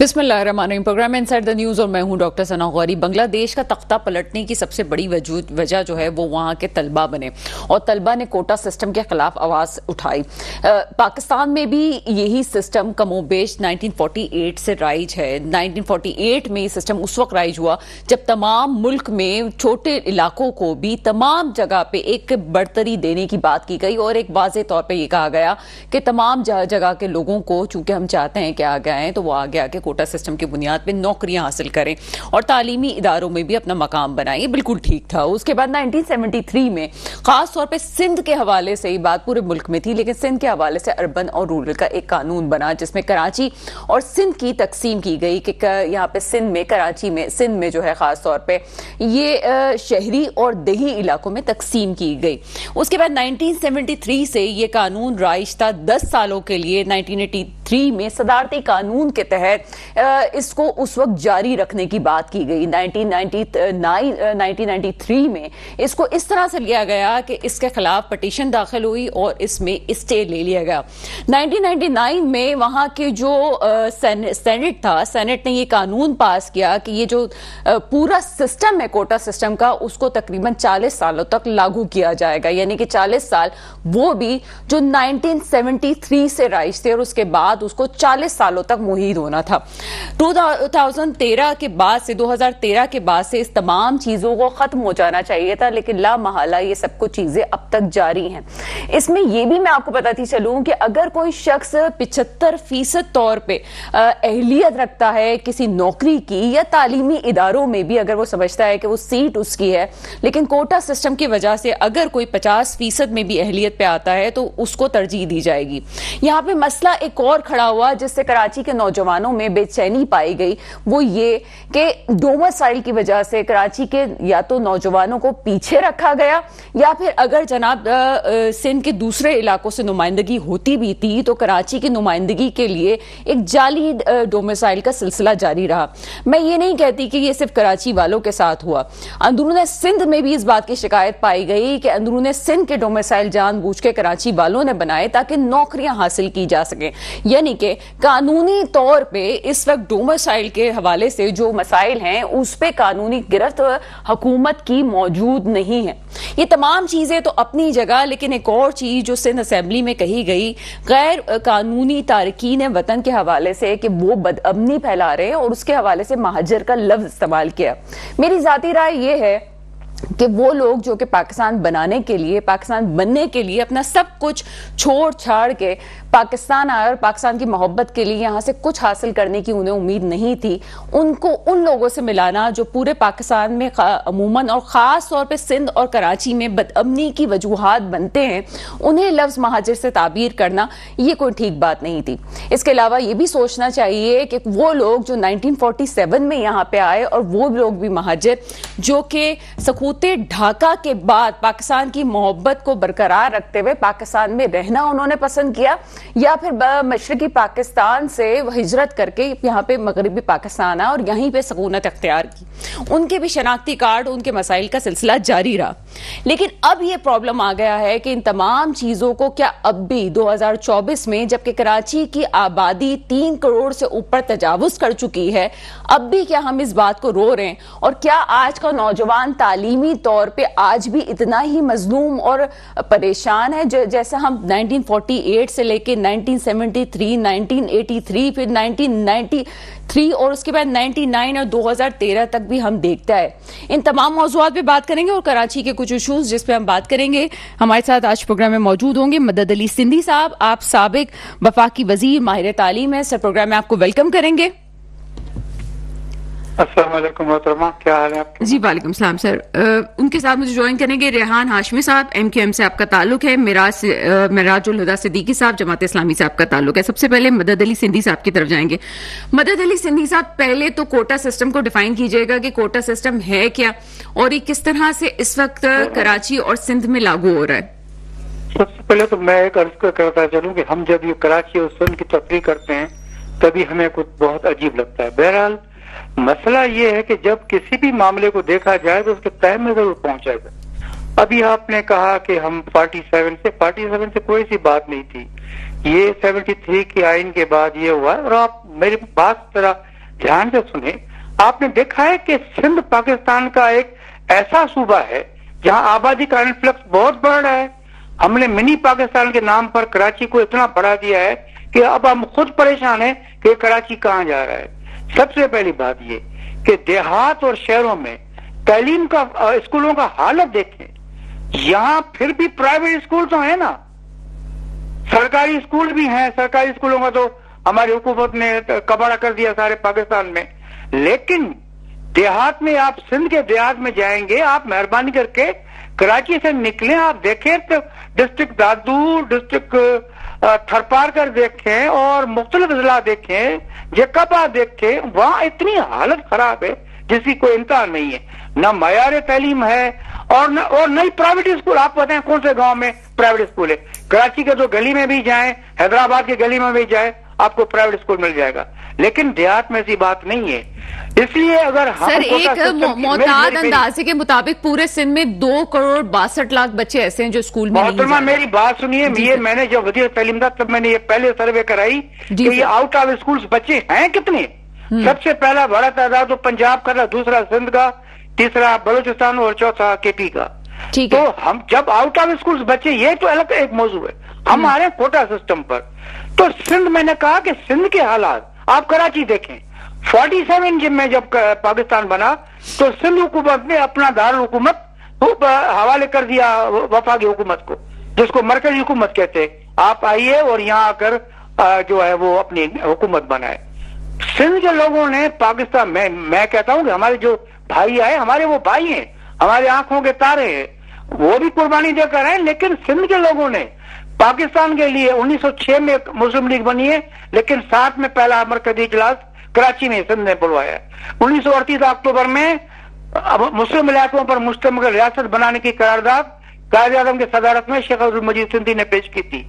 बिस्मिल्लाहिर्रहमानिर्रहीम। Programme inside the news और मैं हूं डॉक्टर सना गौरी। बांग्लादेश का तख्ता पलटने की सबसे बड़ी वजह जो है वो वहाँ के तलबा बने और तलबा ने कोटा सिस्टम के खिलाफ आवाज़ उठाई। पाकिस्तान में भी यही सिस्टम कमोबेश 1948 से राइज है। 1948 में सिस्टम उस वक्त राइज हुआ जब तमाम मुल्क में छोटे इलाकों को भी तमाम जगह पर एक बढ़तरी देने की बात की गई और एक वाज़े तौर पर यह कहा गया कि तमाम जगह के लोगों को चूँकि हम चाहते हैं कि आगे आएँ तो वो आगे आके कोटा सिस्टम की बुनियाद पे नौकरियां हासिल करें और तालीमी इदारों में भी अपना मकाम बनाएं। बिल्कुल ठीक था। उसके बाद 1973 में खास तौर पे सिंध के हवाले से ही बात पूरे मुल्क में थी, लेकिन सिंध के हवाले से अर्बन और रूरल का एक कानून बना जिसमें कराची और सिंध की तकसीम की गई कि यहाँ पे सिंध में, कराची में, सिंध में जो है खास तौर पे ये शहरी और देही इलाकों में तकसीम की गई। उसके बाद 1973 से ये कानून राइज था 10 सालों के लिए। 1983 में सदारती कानून के तहत इसको उस वक्त जारी रखने की बात की गई। 1993 में इसको इस तरह से लिया गया कि इसके खिलाफ पटिशन दाखिल हुई और इसमें स्टे ले लिया गया। 1999 में वहाँ के जो सेनेट था, सेनेट ने ये कानून पास किया कि ये जो पूरा सिस्टम है कोटा सिस्टम का उसको तकरीबन 40 सालों तक लागू किया जाएगा, यानी कि 40 साल वो भी जो 1973 से राइज थे और उसके बाद उसको 40 सालों तक मुहीद होना था। 2013 के बाद से 2013 के बाद से इस तमाम चीज़ों को ख़त्म हो जाना चाहिए था, लेकिन ला महला ये सब कुछ चीज़ें अब तक जारी हैं। इसमें ये भी मैं आपको बताती चलूँ कि अगर कोई शख्स 75% तौर पे अहलियत रखता है किसी नौकरी की या तालीमी इदारों में भी, अगर वो समझता है कि वो सीट उसकी है, लेकिन कोटा सिस्टम की वजह से अगर कोई 50% में भी अहलियत पे आता है तो उसको तरजीह दी जाएगी। यहाँ पर मसला एक और खड़ा हुआ जिससे कराची के नौजवानों में बेचैनी पाई गई, वो ये कि डोमिसाइल की वजह से कराची के या तो नौजवानों को पीछे रखा गया या फिर अगर जनाब सिंध के दूसरे इलाकों से नुमाइंदगी होती भी थी तो कराची की नुमाइंदगी के लिए एक जाली डोमिसाइल का सिलसिला जारी रहा। मैं ये नहीं कहती कि ये सिर्फ कराची वालों के साथ हुआ, अंदरून सिंध में भी इस बात की शिकायत पाई गई कि अंदरून सिंध के डोमिसाइल जानबूझ के कराची वालों ने बनाए ताकि नौकरियां हासिल की जा सकें। यानी कि कानूनी तौर पर इस वक्त डोमिसाइल के हवाले से जो मसाइल हैं उस पे कानूनी गिरफ्त हुकूमत की मौजूद नहीं है। ये तमाम चीज़ें तो अपनी जगह, लेकिन एक और चीज़ जो सिंध असेंबली में कही गई गैर कानूनी तारकीन वतन के हवाले से कि वो बदअमनी फैला रहे हैं और उसके हवाले से महाजर का लफ्ज़ इस्तेमाल किया। मेरी ज़ाती राय ये है कि वो लोग जो कि पाकिस्तान बनाने के लिए, पाकिस्तान बनने के लिए अपना सब कुछ छोड़ छाड़ के पाकिस्तान आए और पाकिस्तान की मोहब्बत के लिए यहाँ से कुछ हासिल करने की उन्हें उम्मीद नहीं थी, उनको उन लोगों से मिलाना जो पूरे पाकिस्तान में अमूमन और ख़ास तौर पे सिंध और कराची में बदअमनी की वजूहात बनते हैं, उन्हें लफ्ज़ महाजर से ताबीर करना ये कोई ठीक बात नहीं थी। इसके अलावा ये भी सोचना चाहिए कि वो लोग जो 1947 में यहाँ पर आए और वो लोग भी महाजर जो कि सकूते ढाका के बाद पाकिस्तान की मोहब्बत को बरकरार रखते हुए पाकिस्तान में रहना उन्होंने पसंद किया या फिर मशरकी पाकिस्तान से हिजरत करके यहाँ पे मगरबी पाकिस्तान आया और यहीं पे सकूनत अख्तियार की, उनके भी शनाख्ती कार्ड, उनके मसाइल का सिलसिला जारी रहा। लेकिन अब ये प्रॉब्लम आ गया है कि इन तमाम चीज़ों को क्या अब भी 2024 में, जबकि कराची की आबादी 3 करोड़ से ऊपर तजावुज़ कर चुकी है, अब भी क्या हम इस बात को रो रहे हैं? और क्या आज का नौजवान तालीमी तौर पर आज भी इतना ही मजलूम और परेशान है जैसे हम 1948 से लेकर 1973, 1983, फिर 1993 और उसके बाद 99 और 2013 तक भी हम देखता है। इन तमाम मौज़ूआत पे बात करेंगे और कराची के कुछ इशूज़ जिस पे हम बात करेंगे। हमारे साथ आज प्रोग्राम में मौजूद होंगे मदद अली सिंधी साहब, आप साबिक वफाकी वजीर माहिर तालीम है। सर, प्रोग्राम में आपको वेलकम करेंगे। अस्सलामुअलैकुम मोहतरमा, क्या हाल है आपके? जी वालेकुम सलाम सर। उनके साथ मुझे ज्वाइन करेंगे रेहान हाशमी साहब, MQM से आपका ताल्लुक है, मिराजुल हुदा सिद्दीकी साहब, जमात इस्लामी से आपका ताल्लुक है। सबसे पहले मदद अली सिंधी साहब की तरफ जाएंगे। मदद अली सिंधी साहब, पहले तो कोटा सिस्टम को डिफाइन कीजिएगा कि कोटा सिस्टम है क्या और ये किस तरह से इस वक्त कराची और सिंध में लागू हो रहा है। सबसे पहले तो मैं एक अर्ज करता चलूँ कि हम जब ये कराची और सिंध की तफरीक करते हैं तभी हमें कुछ बहुत अजीब लगता है। बहरहाल मसला ये है कि जब किसी भी मामले को देखा जाए तो उसके तय में जरूर पहुंचा जाए। अभी आपने कहा कि हम 47 से कोई सी बात नहीं थी, ये 73 के आइन के बाद ये हुआ। और आप मेरी बात तरह ध्यान से सुने, आपने देखा है कि सिंध पाकिस्तान का एक ऐसा सूबा है जहां आबादी का इन्फ्लक्स बहुत बढ़ रहा है। हमने मिनी पाकिस्तान के नाम पर कराची को इतना बढ़ा दिया है कि अब हम खुद परेशान हैं कि कराची कहाँ जा रहा है। सबसे पहली बात ये कि देहात और शहरों में तालीम का, स्कूलों का हालत देखें। यहाँ फिर भी प्राइवेट स्कूल तो है ना, सरकारी स्कूल भी हैं। सरकारी स्कूलों का तो हमारी हुकूमत ने कबाड़ा कर दिया सारे पाकिस्तान में, लेकिन देहात में, आप सिंध के देहात में जाएंगे, आप मेहरबानी करके कराची से निकले, आप देखें तो डिस्ट्रिक्ट दादू, डिस्ट्रिक्ट थरपारकर देखें और मुख्तलिफ जिला देखें, जकबा देखें, वहाँ इतनी हालत खराब है जिसकी कोई इंतहान नहीं है। ना मयार तालीम है और नई प्राइवेट स्कूल। आप पता है कौन से गांव में प्राइवेट स्कूल है? कराची के जो गली में भी जाएं, हैदराबाद के गली में भी जाएं, आपको प्राइवेट स्कूल मिल जाएगा, लेकिन देहात में ऐसी बात नहीं है। इसलिए अगर हम सर एक मोहताद अंदाजे के मुताबिक पूरे सिंध में 2,62,00,000 बच्चे ऐसे हैं जो स्कूल में नहीं हैं। मेरी बात सुनिए, ये मैंने जब वजीर तालीम था तब मैंने ये पहले सर्वे कराई कि ये आउट ऑफ स्कूल्स बच्चे हैं कितने। सबसे पहला बड़ा तादाद तो पंजाब का, दूसरा सिंध का, तीसरा बलूचिस्तान और चौथा केपी का। ठीक है, तो हम जब आउट ऑफ स्कूल्स बच्चे, ये तो अलग एक मौजूद है। हम आ रहे हैं कोटा सिस्टम पर, तो सिंध, मैंने कहा कि सिंध के हालात आप कराची देखें। 47 में जब पाकिस्तान बना तो सिंध हुकूमत ने अपना दारुल हुकूमत हवाले कर दिया वफाकी हुकूमत को, जिसको मरकजी हुकूमत कहते हैं। आप आइए और यहाँ आकर जो है वो अपनी हुकूमत बनाए। सिंध के लोगों ने पाकिस्तान में, मैं कहता हूँ कि हमारे जो भाई आए, हमारे वो भाई हैं, हमारे आंखों के तारे हैं, वो भी कुर्बानी देकर आए, लेकिन सिंध के लोगों ने पाकिस्तान के लिए 1906 में मुस्लिम लीग बनी है, लेकिन साथ में पहला मरकजी इजलास कराची में सिंध ने बुलवाया। 19 अक्टूबर में मुस्लिम इलाकों पर मुश्तमिल रियासत बनाने की करारदाद कायद आजम के सदारत में शेख अब्दुल मजीद सिंधी ने पेश की थी।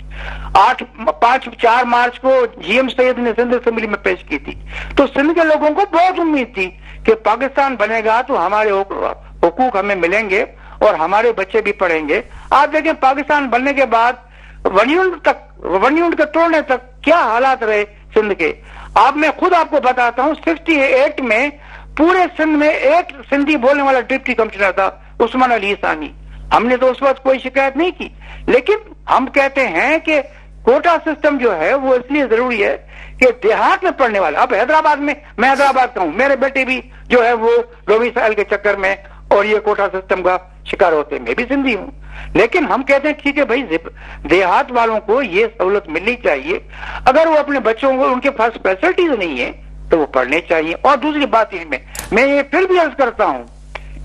4 मार्च को जीएम सैयद ने सिंध असेंबली में पेश की थी। तो सिंध के लोगों को बहुत उम्मीद थी कि पाकिस्तान बनेगा तो हमारे हुकूक हमें मिलेंगे और हमारे बच्चे भी पढ़ेंगे। आप देखें पाकिस्तान बनने के बाद वनयून के तोड़ने तक क्या हालात रहे सिंध के। अब मैं खुद आपको बताता हूँ, 1968 में पूरे सिंध में एक सिंधी बोलने वाला डिप्टी कमिश्नर था उस्मान अली सानी। हमने तो उस वक्त कोई शिकायत नहीं की, लेकिन हम कहते हैं कि कोटा सिस्टम जो है वो इसलिए जरूरी है कि देहात में पढ़ने वाले, अब हैदराबाद में, मैं हैदराबाद का हूँ, मेरे बेटे भी जो है वो डोमिसाइल के चक्कर में और ये कोटा सिस्टम का शिकार होते हैं। मैं भी सिंधी हूँ, लेकिन हम कहते हैं ठीक है भाई, देहात वालों को ये सहूलत मिलनी चाहिए। अगर वो अपने बच्चों को, उनके पास फैसिलिटीज नहीं है तो वो पढ़ने चाहिए। और दूसरी बात मैं ये फिर भी अर्ज करता हूँ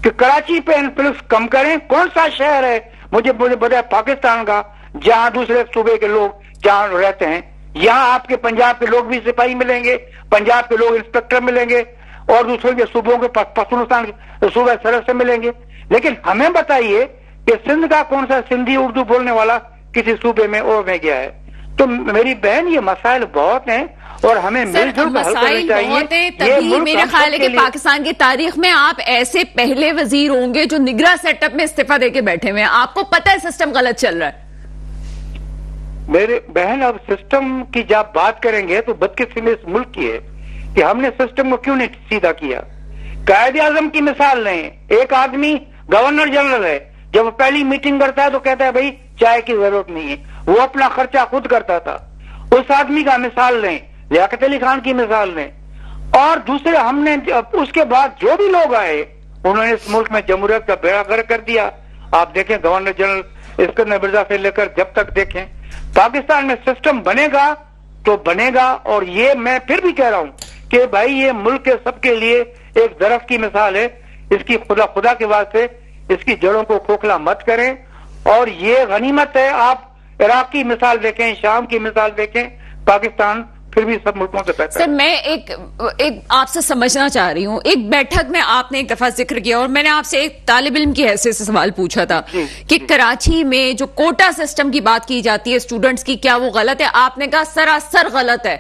कि कराची पे इन्फ्लुएंस कम करें। कौन सा शहर है, मुझे बताया पाकिस्तान का, जहाँ दूसरे सूबे के लोग जहाँ रहते हैं, यहाँ आपके पंजाब के लोग भी सिपाही मिलेंगे, पंजाब के लोग इंस्पेक्टर मिलेंगे और दूसरे के सूबों के पश्चिमस्तान सूबे सरहद से मिलेंगे। लेकिन हमें बताइए कि सिंध का कौन सा सिंधी उर्दू बोलने वाला किसी सूबे में और में गया है। तो मेरी बहन, ये मसाइल बहुत हैं और हमें मिलजुल कर हल करना चाहिए। तभी मेरा ख्याल है कि पाकिस्तान की तारीख में आप ऐसे पहले वजीर होंगे जो निगरा सेटअप में इस्तीफा देके बैठे हुए हैं। आपको पता है सिस्टम गलत चल रहा है। मेरे बहन, अब सिस्टम की जब बात करेंगे तो बदकिस्मती इस मुल्क की है कि हमने सिस्टम को क्यों नहीं सीधा किया। कायदे आजम की मिसाल नहीं, एक आदमी गवर्नर जनरल है, जब पहली मीटिंग करता है तो कहता है भाई चाय की जरूरत नहीं है, वो अपना खर्चा खुद करता था। उस आदमी का मिसाल लें, लियाकत अली खान की मिसाल लें, और दूसरे हमने उसके बाद जो भी लोग आए उन्होंने इस मुल्क में जमहूरियत का बेड़ा कर दिया। आप देखें गवर्नर जनरल इस्कंदर मिर्जा से लेकर जब तक देखें, पाकिस्तान में सिस्टम बनेगा तो बनेगा। और ये मैं फिर भी कह रहा हूँ कि भाई ये मुल्क के सबके लिए एक दरख्त की मिसाल है, इसकी खुदा के वास्ते इसकी जड़ों को खोखला मत करें। और ये गनीमत है, आप इराक की मिसाल देखें, शाम की मिसाल देखें, पाकिस्तान फिर भी सब मुल्कों से बेहतर। सर मैं एक आपसे समझना चाह रही हूँ, एक बैठक में आपने एक दफा जिक्र किया और मैंने आपसे एक तालिब इल्म की हैसियत से सवाल पूछा था कि कराची में जो कोटा सिस्टम की बात की जाती है स्टूडेंट्स की, क्या वो गलत है? आपने कहा सरासर गलत है।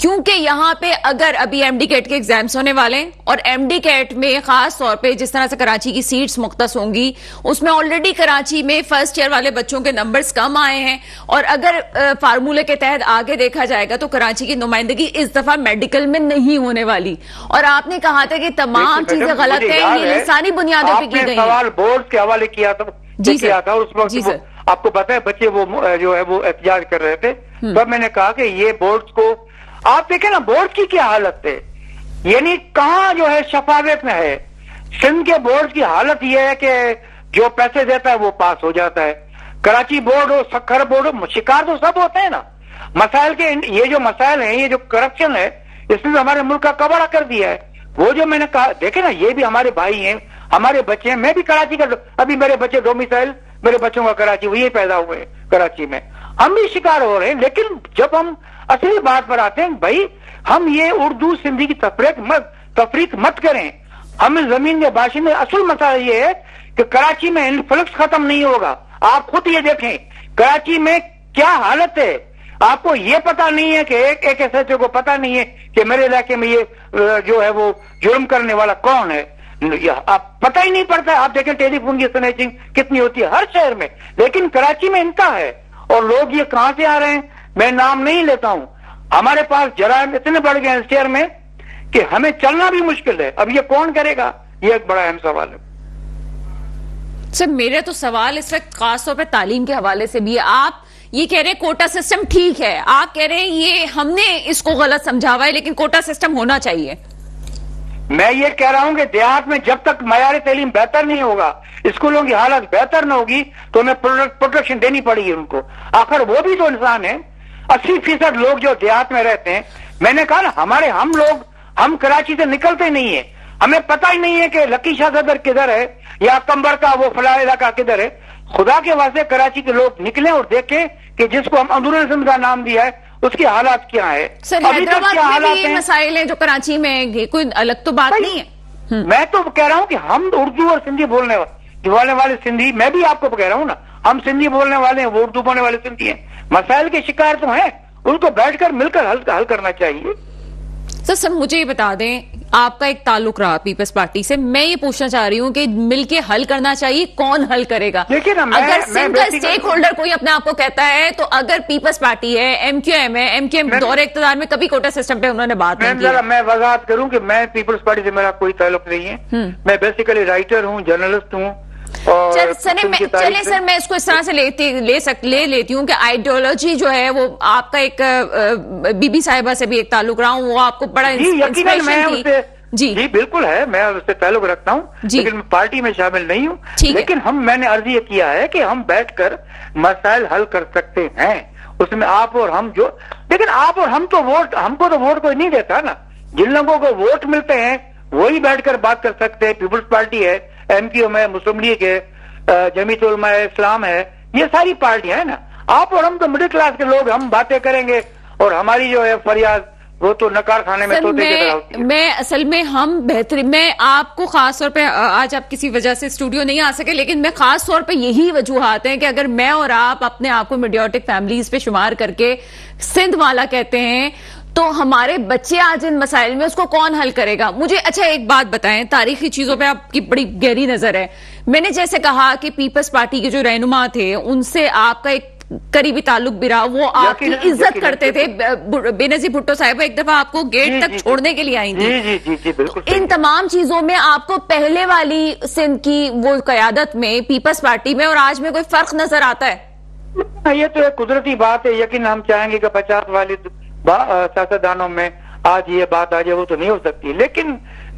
क्योंकि यहाँ पे अगर अभी एमडी कैट के एग्जाम्स होने वाले हैं और एमडी कैट में खास तौर पे जिस तरह से कराची की सीट्स मुख्तस होंगी उसमें ऑलरेडी कराची में फर्स्ट ईयर वाले बच्चों के नंबर्स कम आए हैं और अगर फार्मूले के तहत आगे देखा जाएगा तो कराची की नुमाइंदगी इस दफा मेडिकल में नहीं होने वाली। और आपने कहा था कि तमाम चीजें गलत है, ये इंसानी बुनियादों पर की गई। सवाल बोर्ड के हवाले किया था जी सर, उस वक्त आपको पता है बच्चे वो जो है वो एहतजाज कर रहे थे, तब मैंने कहा कि ये बोर्ड को आप देखें ना, बोर्ड की क्या हालत है, यानी कहाँ जो है शफाफियत में है। सिंध के बोर्ड की हालत यह है कि जो पैसे देता है वो पास हो जाता है। कराची बोर्ड हो, सक्खर बोर्ड हो, शिकार तो सब होते हैं ना मसाइल के। ये जो मसाइल हैं, ये जो करप्शन है, इसने हमारे मुल्क का कबाड़ा कर दिया है। वो जो मैंने कहा देखे ना, ये भी हमारे भाई हैं, हमारे बच्चे हैं। मैं भी कराची का, अभी मेरे बच्चे डोमिसाइल, मेरे बच्चों का कराची, वो ये पैदा हुए कराची में, हम भी शिकार हो रहे हैं। लेकिन जब हम असली बात पर आते हैं, भाई हम ये उर्दू सिंधी की तफरीक मत करें, हम जमीन के बाशिंदे। असल मसला ये है कि कराची में इन्फ्लक्स खत्म नहीं होगा। आप खुद ये देखें कराची में क्या हालत है। आपको ये पता नहीं है कि एक SHO को पता नहीं है कि मेरे इलाके में ये जो है वो जुर्म करने वाला कौन है, आप पता ही नहीं पड़ता है। आप देखें टेलीफोन की स्नैचिंग कितनी होती है हर शहर में, लेकिन कराची में इनका है। और लोग ये कहां से आ रहे हैं मैं नाम नहीं लेता हूं। हमारे पास जरायम इतने बढ़ गए इस शहर में कि हमें चलना भी मुश्किल है। अब ये कौन करेगा, ये एक बड़ा अहम सवाल है। सर मेरे तो सवाल इस वक्त खासतौर पर तालीम के हवाले से भी है। आप ये कह रहे हैं कोटा सिस्टम ठीक है, आप कह रहे हैं ये हमने इसको गलत समझा हुआ है, लेकिन कोटा सिस्टम होना चाहिए। मैं ये कह रहा हूं कि देहात में जब तक मयार तालीम बेहतर नहीं होगा, स्कूलों की हालत बेहतर ना होगी, तो हमें प्रोटेक्शन देनी पड़ेगी उनको। आखिर वो भी तो इंसान है। 80% लोग जो देहात में रहते हैं, मैंने कहा ना हमारे हम कराची से निकलते नहीं है, हमें पता ही नहीं है कि लकी शाह सदर किधर है या कंबर का वो फला इलाका किधर है। खुदा के वास्ते कराची के लोग निकले और देखें कि जिसको हम अंदरूनी सिंध का नाम दिया है उसकी हालात क्या है। सर हैदराबाद में भी ये मसाइल हैं जो कराची में, कोई अलग तो बात नहीं है। मैं तो कह रहा हूँ कि हम उर्दू और सिंधी बोलने वाले सिंधी, मैं भी आपको कह रहा हूँ ना, हम सिंधी बोलने वाले हैं, वो उर्दू बोलने वाले सिंधी हैं, मसाइल के शिकार तो हैं, उनको बैठकर मिलकर हल करना चाहिए। सर मुझे ये बता दें, आपका एक ताल्लुक रहा पीपल्स पार्टी से, मैं ये पूछना चाह रही हूँ कि मिलके हल करना चाहिए, कौन हल करेगा? लेकिन अगर सिंगल स्टेक होल्डर कोई अपने आप को कहता है तो, अगर पीपल्स पार्टी है, MQM है, MQM दौरे इख्तियार में कभी कोटा सिस्टम पे उन्होंने बात नहीं की। मैं वजाहत करूँ कि मैं पीपल्स पार्टी से मेरा कोई ताल्लुक नहीं है। मैं बेसिकली राइटर हूँ, जर्नलिस्ट हूँ। चले सर मैं इसको इस तरह से लेती हूँ कि आइडियोलॉजी जो है वो आपका एक बीबी साहिबा से भी एक ताल्लुक रहा हूँ, वो आपको बड़ा इंस्पिरेशन थी। जी बिल्कुल है, मैं उससे ताल्लुक रखता हूँ, लेकिन पार्टी में शामिल नहीं हूँ। लेकिन मैंने अर्ज ये किया है कि हम बैठकर मसाइल हल कर सकते हैं, उसमें आप और हम जो, लेकिन आप और हम तो वोट, हमको तो वोट कोई नहीं देता ना, जिन लोगों को वोट मिलते हैं वही बैठकर बात कर सकते हैं। पीपुल्स पार्टी है, MQM है, मुस्लिम लीग है, जमीयत उलमा इस्लाम है, ये सारी पार्टियां है ना। आप और हम तो मिडिल क्लास के लोग, हम बातें करेंगे और हमारी जो है फरियाद वो तो नकार खाने में तोते की तरह होती है। मैं असल में हम बेहतरीन, मैं आपको खास तौर पे आज आप किसी वजह से स्टूडियो नहीं आ सके, लेकिन मैं खास तौर पे यही वजूहत हैं कि अगर मैं और आप अपने आप को मीडियाटिक फैमिलीज पे शुमार करके सिंध वाला कहते हैं तो हमारे बच्चे आज इन मसाइल में, उसको कौन हल करेगा? मुझे अच्छा एक बात बताएं, तारीखी चीजों पे आपकी बड़ी गहरी नजर है। मैंने जैसे कहा कि पीपल्स पार्टी के जो रहनुमा थे उनसे आपका एक करीबी ताल्लुक भी रहा, वो आपकी इज्जत करते थे। बेनजीर भुट्टो साहिब एक दफा आपको गेट तक छोड़ने के लिए आई थी। इन तमाम चीजों में आपको पहले वाली सिंध की वो कयादत में, पीपल्स पार्टी में और आज में कोई फर्क नजर आता है? ये तो एक कुदरती बात है, यकीन हम चाहेंगे कि 50 वाली सियासतदानों में आज ये बात आ जाए, वो तो नहीं हो सकती। लेकिन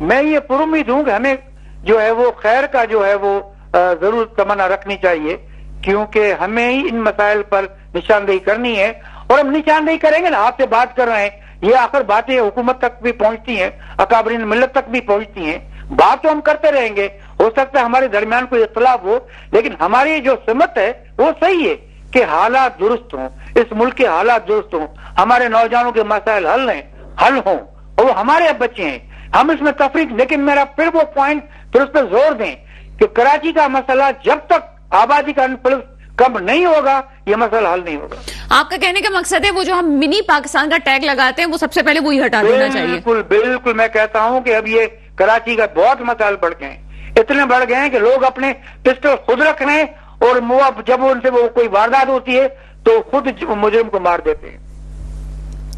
मैं ये पुरुद हूँ कि हमें जो है वो खैर का जो है वो जरूर तमन्ना रखनी चाहिए, क्योंकि हमें ही इन मसाइल पर निशानदेही करनी है। और हम निशानदेही करेंगे ना, आपसे बात कर रहे हैं, ये आखिर बातें हुकूमत तक भी पहुँचती हैं, अकाबरीन मिलत तक भी पहुँचती हैं। बात तो हम करते रहेंगे, हो सकता है हमारे दरमियान कोई इख्तलाफ हो, लेकिन हमारी जो सिमत है वो सही है कि हालात दुरुस्त हों, इस मुल्क के हालात दुरुस्त हों, हमारे नौजवानों के मसाइल हल हों, और वो हमारे बच्चे हैं, हम इसमें तफरीक। लेकिन मेरा फिर वो पॉइंट, फिर उस पर जोर दें कि कराची का मसला जब तक आबादी का इन्फ्लक्स कम नहीं होगा, ये मसला हल नहीं होगा। आपका कहने का मकसद है वो जो हम मिनी पाकिस्तान का टैग लगाते हैं वो सबसे पहले वही हटा देना चाहिए। बिल्कुल बिल्कुल, मैं कहता हूँ कि अब ये कराची का बहुत मसाइल बढ़ गए हैं, इतने बढ़ गए हैं कि लोग अपने पिस्टल खुद रख रहे हैं और जब उनसे वो कोई वारदात होती है तो खुद मुजरिम को मार देते हैं।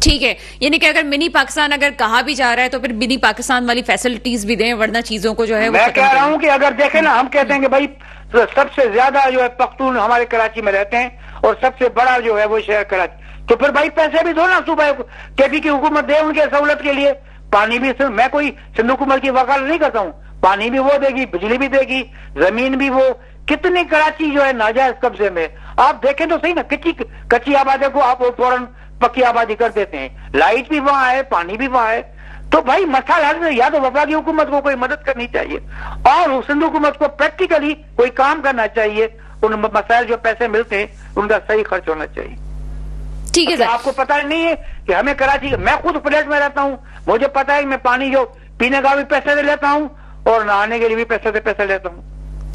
ठीक है, यानी कि अगर मिनी पाकिस्तान अगर कहा भी जा रहा है तो फिर मिनी पाकिस्तान वाली फैसिलिटीज भी दें, वरना चीजों को जो है मैं कह रहा हूँ कि अगर देखें ना, हम कहते हैं कि भाई तो सबसे ज्यादा जो है पख्तून हमारे कराची में रहते हैं और सबसे बड़ा जो है वो शहर कराची, तो फिर भाई पैसे भी दो ना सूबा केपी की हुकूमत दे उनके सहूलत के लिए। पानी भी, मैं कोई सिंधु हुकूमत की वकालत नहीं करता हूँ, पानी भी वो देगी, बिजली भी देगी, जमीन भी वो। कितनी कराची जो है नाजायज कब्जे में, आप देखें तो सही ना, कच्ची आबादी को आप फौरन पक्की आबादी कर देते हैं, लाइट भी वहां है, पानी भी वहां है। तो भाई मसला है, या तो वफाकी हुकूमत को कोई मदद करनी चाहिए और सिंध हुकूमत को प्रैक्टिकली कोई काम करना चाहिए, उन मसाइल जो पैसे मिलते हैं उनका सही खर्च होना चाहिए। ठीक है सर, आपको पता नहीं है कि हमें कराची, मैं खुद फ्लैट में रहता हूँ, मुझे पता है मैं पानी जो पीने का भी पैसे दे लेता हूँ और नहाने के लिए भी पैसे लेता हूँ।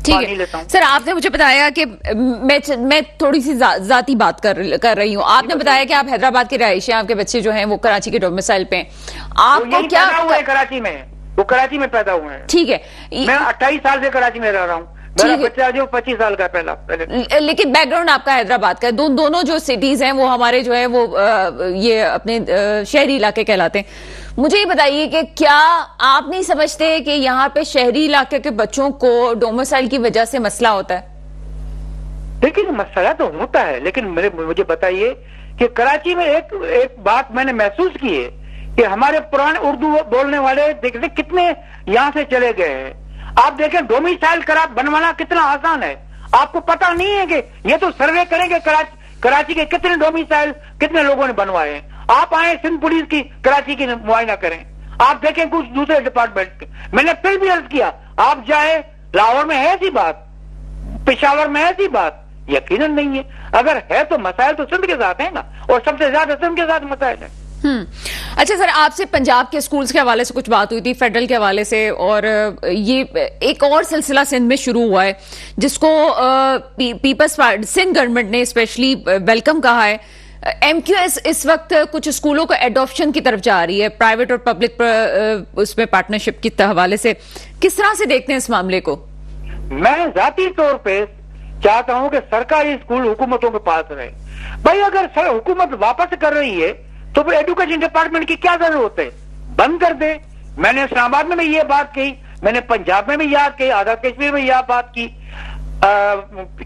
ठीक है सर, आपने मुझे बताया कि मैं थोड़ी सी जाती बात कर रही हूँ। आपने बताया कि आप हैदराबाद के रहायशी हैं, आपके बच्चे जो हैं वो कराची के डोमिसाइल पे हैं, आपको तो क्या हुआ है? कराची में, वो कराची में पैदा हुए हैं। ठीक है, मैं 28 साल से कराची में रह रहा हूँ, मेरा बच्चा जो 25 साल का पहले, लेकिन बैकग्राउंड आपका हैदराबाद का है। दोनों जो सिटीज हैं वो हमारे जो है वो ये अपने शहरी इलाके कहलाते हैं। मुझे ये बताइए कि क्या आप नहीं समझते कि यहाँ पे शहरी इलाके के बच्चों को डोमिसाइल की वजह से मसला होता है? देखिए मसला तो होता है, लेकिन मुझे बताइए कि कराची में एक बात मैंने महसूस की है कि हमारे पुराने उर्दू बोलने वाले देखते कितने यहाँ से चले गए हैं। आप देखें डोमिसाइल बनवाना कितना आसान है, आपको पता नहीं है कि ये तो सर्वे करेंगे कराची के कितने डोमिसाइल कितने लोगों ने बनवाए हैं। आप आए सिंध पुलिस की कराची की मुआयना करें, आप देखें कुछ दूसरे डिपार्टमेंट। मैंने फिर भी अर्ज किया, आप जाए लाहौर में है ऐसी बात, पेशावर में है ऐसी बात, यकीनन नहीं है। अगर है तो मसाइल तो सिंध के साथ है ना, और सबसे ज्यादा सिंध के साथ मसाइल है। अच्छा सर, आपसे पंजाब के स्कूल्स के हवाले से कुछ बात हुई थी, फेडरल के हवाले से, और ये एक और सिलसिला सिंध में शुरू हुआ है जिसको पीपल्स पार्टी सिंध गवर्नमेंट ने स्पेशली वेलकम कहा है। MQS इस वक्त कुछ स्कूलों को एडॉप्शन की तरफ जा रही है, प्राइवेट और पब्लिक उसमें पार्टनरशिप के हवाले से किस तरह से देखते हैं इस मामले को? मैं जाती तौर पे चाहता हूं कि सरकारी स्कूल हुकूमतों के पास रहे। भाई अगर हुकूमत वापस कर रही है तो फिर एजुकेशन डिपार्टमेंट की क्या जरूरत है, बंद कर दे। मैंने इस्लामाबाद में भी ये बात कही, मैंने पंजाब में भी याद कही, आजाद कश्मीर में यह बात की,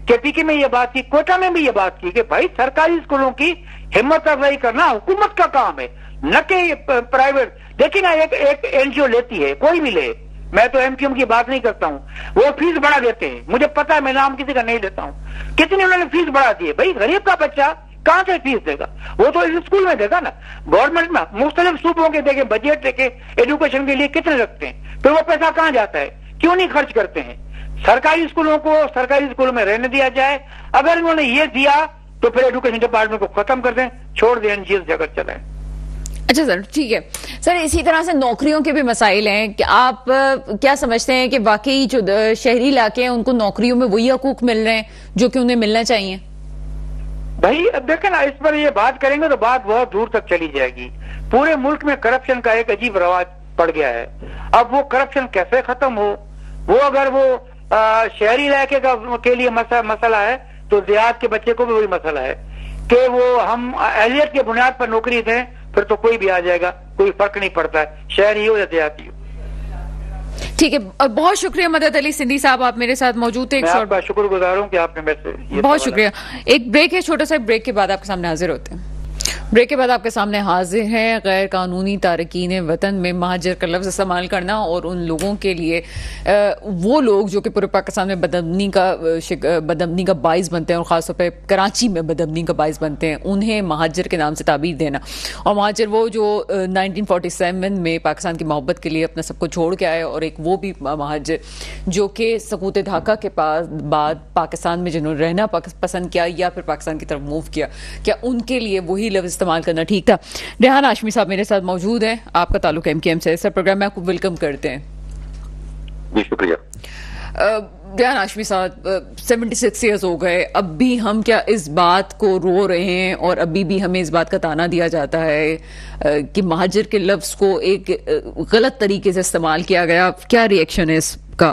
केपीके में ये बात की, कोटा में भी ये बात की कि भाई सरकारी स्कूलों की हिम्मत अफजाई करना हुकूमत का काम है, न कि प्राइवेट। देखिए ना, एक एनजीओ लेती है, कोई भी ले, मैं तो एमक्यूएम की बात नहीं करता हूँ, वो फीस बढ़ा देते हैं, मुझे पता है, मैं नाम किसी का नहीं देता हूँ, कितनी उन्होंने फीस बढ़ा दी है। भाई गरीब का बच्चा कहाँ से फीस देगा, वो तो स्कूल में देगा ना। गवर्नमेंट ना मुख्तलिफ सूबों के देखे बजट देखे एजुकेशन के लिए कितने रखते हैं, फिर वो पैसा कहाँ जाता है, क्यों नहीं खर्च करते हैं। सरकारी स्कूलों को सरकारी स्कूलों में रहने दिया जाए, अगर इन्होंने ये दिया तो फिर एजुकेशन डिपार्टमेंट को खत्म कर दें, छोड़ दें, एनजीओ जगत चलाएं। अच्छा सर, ठीक है सर, इसी तरह से नौकरियों के भी मसाइल हैं कि आप क्या समझते हैं कि वाकई जो शहरी इलाके हैं उनको नौकरियों में वही हकूक मिल रहे हैं जो कि उन्हें मिलना चाहिए? भाई अब देखें ना, इस पर ये बात करेंगे तो बात बहुत दूर तक चली जाएगी। पूरे मुल्क में करप्शन का एक अजीब रवाज पड़ गया है। अब वो करप्शन कैसे खत्म हो, वो अगर वो शहरी इलाके के लिए मसला है तो देहात के बच्चे को भी वही मसला है कि वो हम एहलियत के बुनियाद पर नौकरी दें, फिर तो कोई भी आ जाएगा, कोई फर्क नहीं पड़ता है, शहरी हो या देहाती हो। ठीक है, और बहुत शुक्रिया मदद अली सिंधी साहब, आप मेरे साथ मौजूद थे। मैं शुक्रगुजार हूं कि आपने मेरे, बहुत शुक्रिया। एक ब्रेक है, छोटा सा ब्रेक के बाद आपके सामने हाजिर होते हैं। ब्रेक के बाद आपके सामने हाजिर हैं। गैर कानूनी तारकीन वतन में महाजर का लफ्ज़ इस्तेमाल करना और उन लोगों के लिए वो लोग जो कि पूरे पाकिस्तान में बदअमनी का बाइस बनते हैं और ख़ासतौर पर कराची में बदअमनी का बाइस बनते हैं, उन्हें महाजर के नाम से ताबीर देना। और महाजर वो जो 1947 में पाकिस्तान की मोहब्बत के लिए अपना सब कुछ छोड़ के आए, और एक वो भी महाजर जो कि सकूत ढाका के बाद पाकिस्तान में जिन्होंने रहना पसंद किया या फिर पाकिस्तान की तरफ मूव किया, क्या उनके लिए वही लफ्ज़ इस्तेमाल करना ठीक था? रेहान हाशमी साहब मेरे साथ मौजूद हैं, आपका ताल्लुक एमकेएम से। सर, प्रोग्राम में आपको वेलकम करते हैं। जी शुक्रिया। रेहान हाशमी साहब 76 ईयर्स हो गए, अब भी हम क्या इस बात को रो रहे हैं और अभी भी हमें इस बात का ताना दिया जाता है कि महाजर के लफ्ज़ को एक गलत तरीके से इस्तेमाल किया गया? क्या रिएक्शन है इसका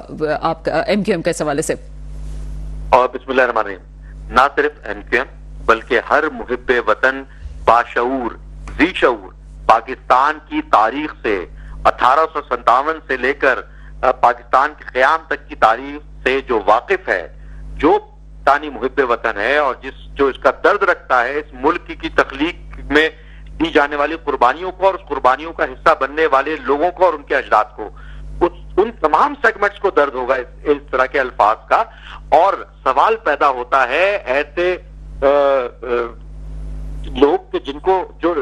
आपका MQM का इस हवाले से? और बिस्मिल्लाह रहमान रहीम, ना सिर्फ MQM बल्कि हर मुहिब वतन बाशऊर जी शऊर पाकिस्तान की तारीख से 1857 से लेकर पाकिस्तान के क़याम तक की तारीख से जो वाकिफ है, जो तानी मुहिब्बे वतन है और जिस जो इसका दर्द रखता है, इस मुल्क की तख्लीक में दी जाने वाली कुर्बानियों को और उस कुर्बानियों का हिस्सा बनने वाले लोगों को और उनके अजदाद को, उन तमाम सेगमेंट्स को दर्द होगा इस तरह के अल्फाज का। और सवाल पैदा होता है ऐसे लोग के जिनको जो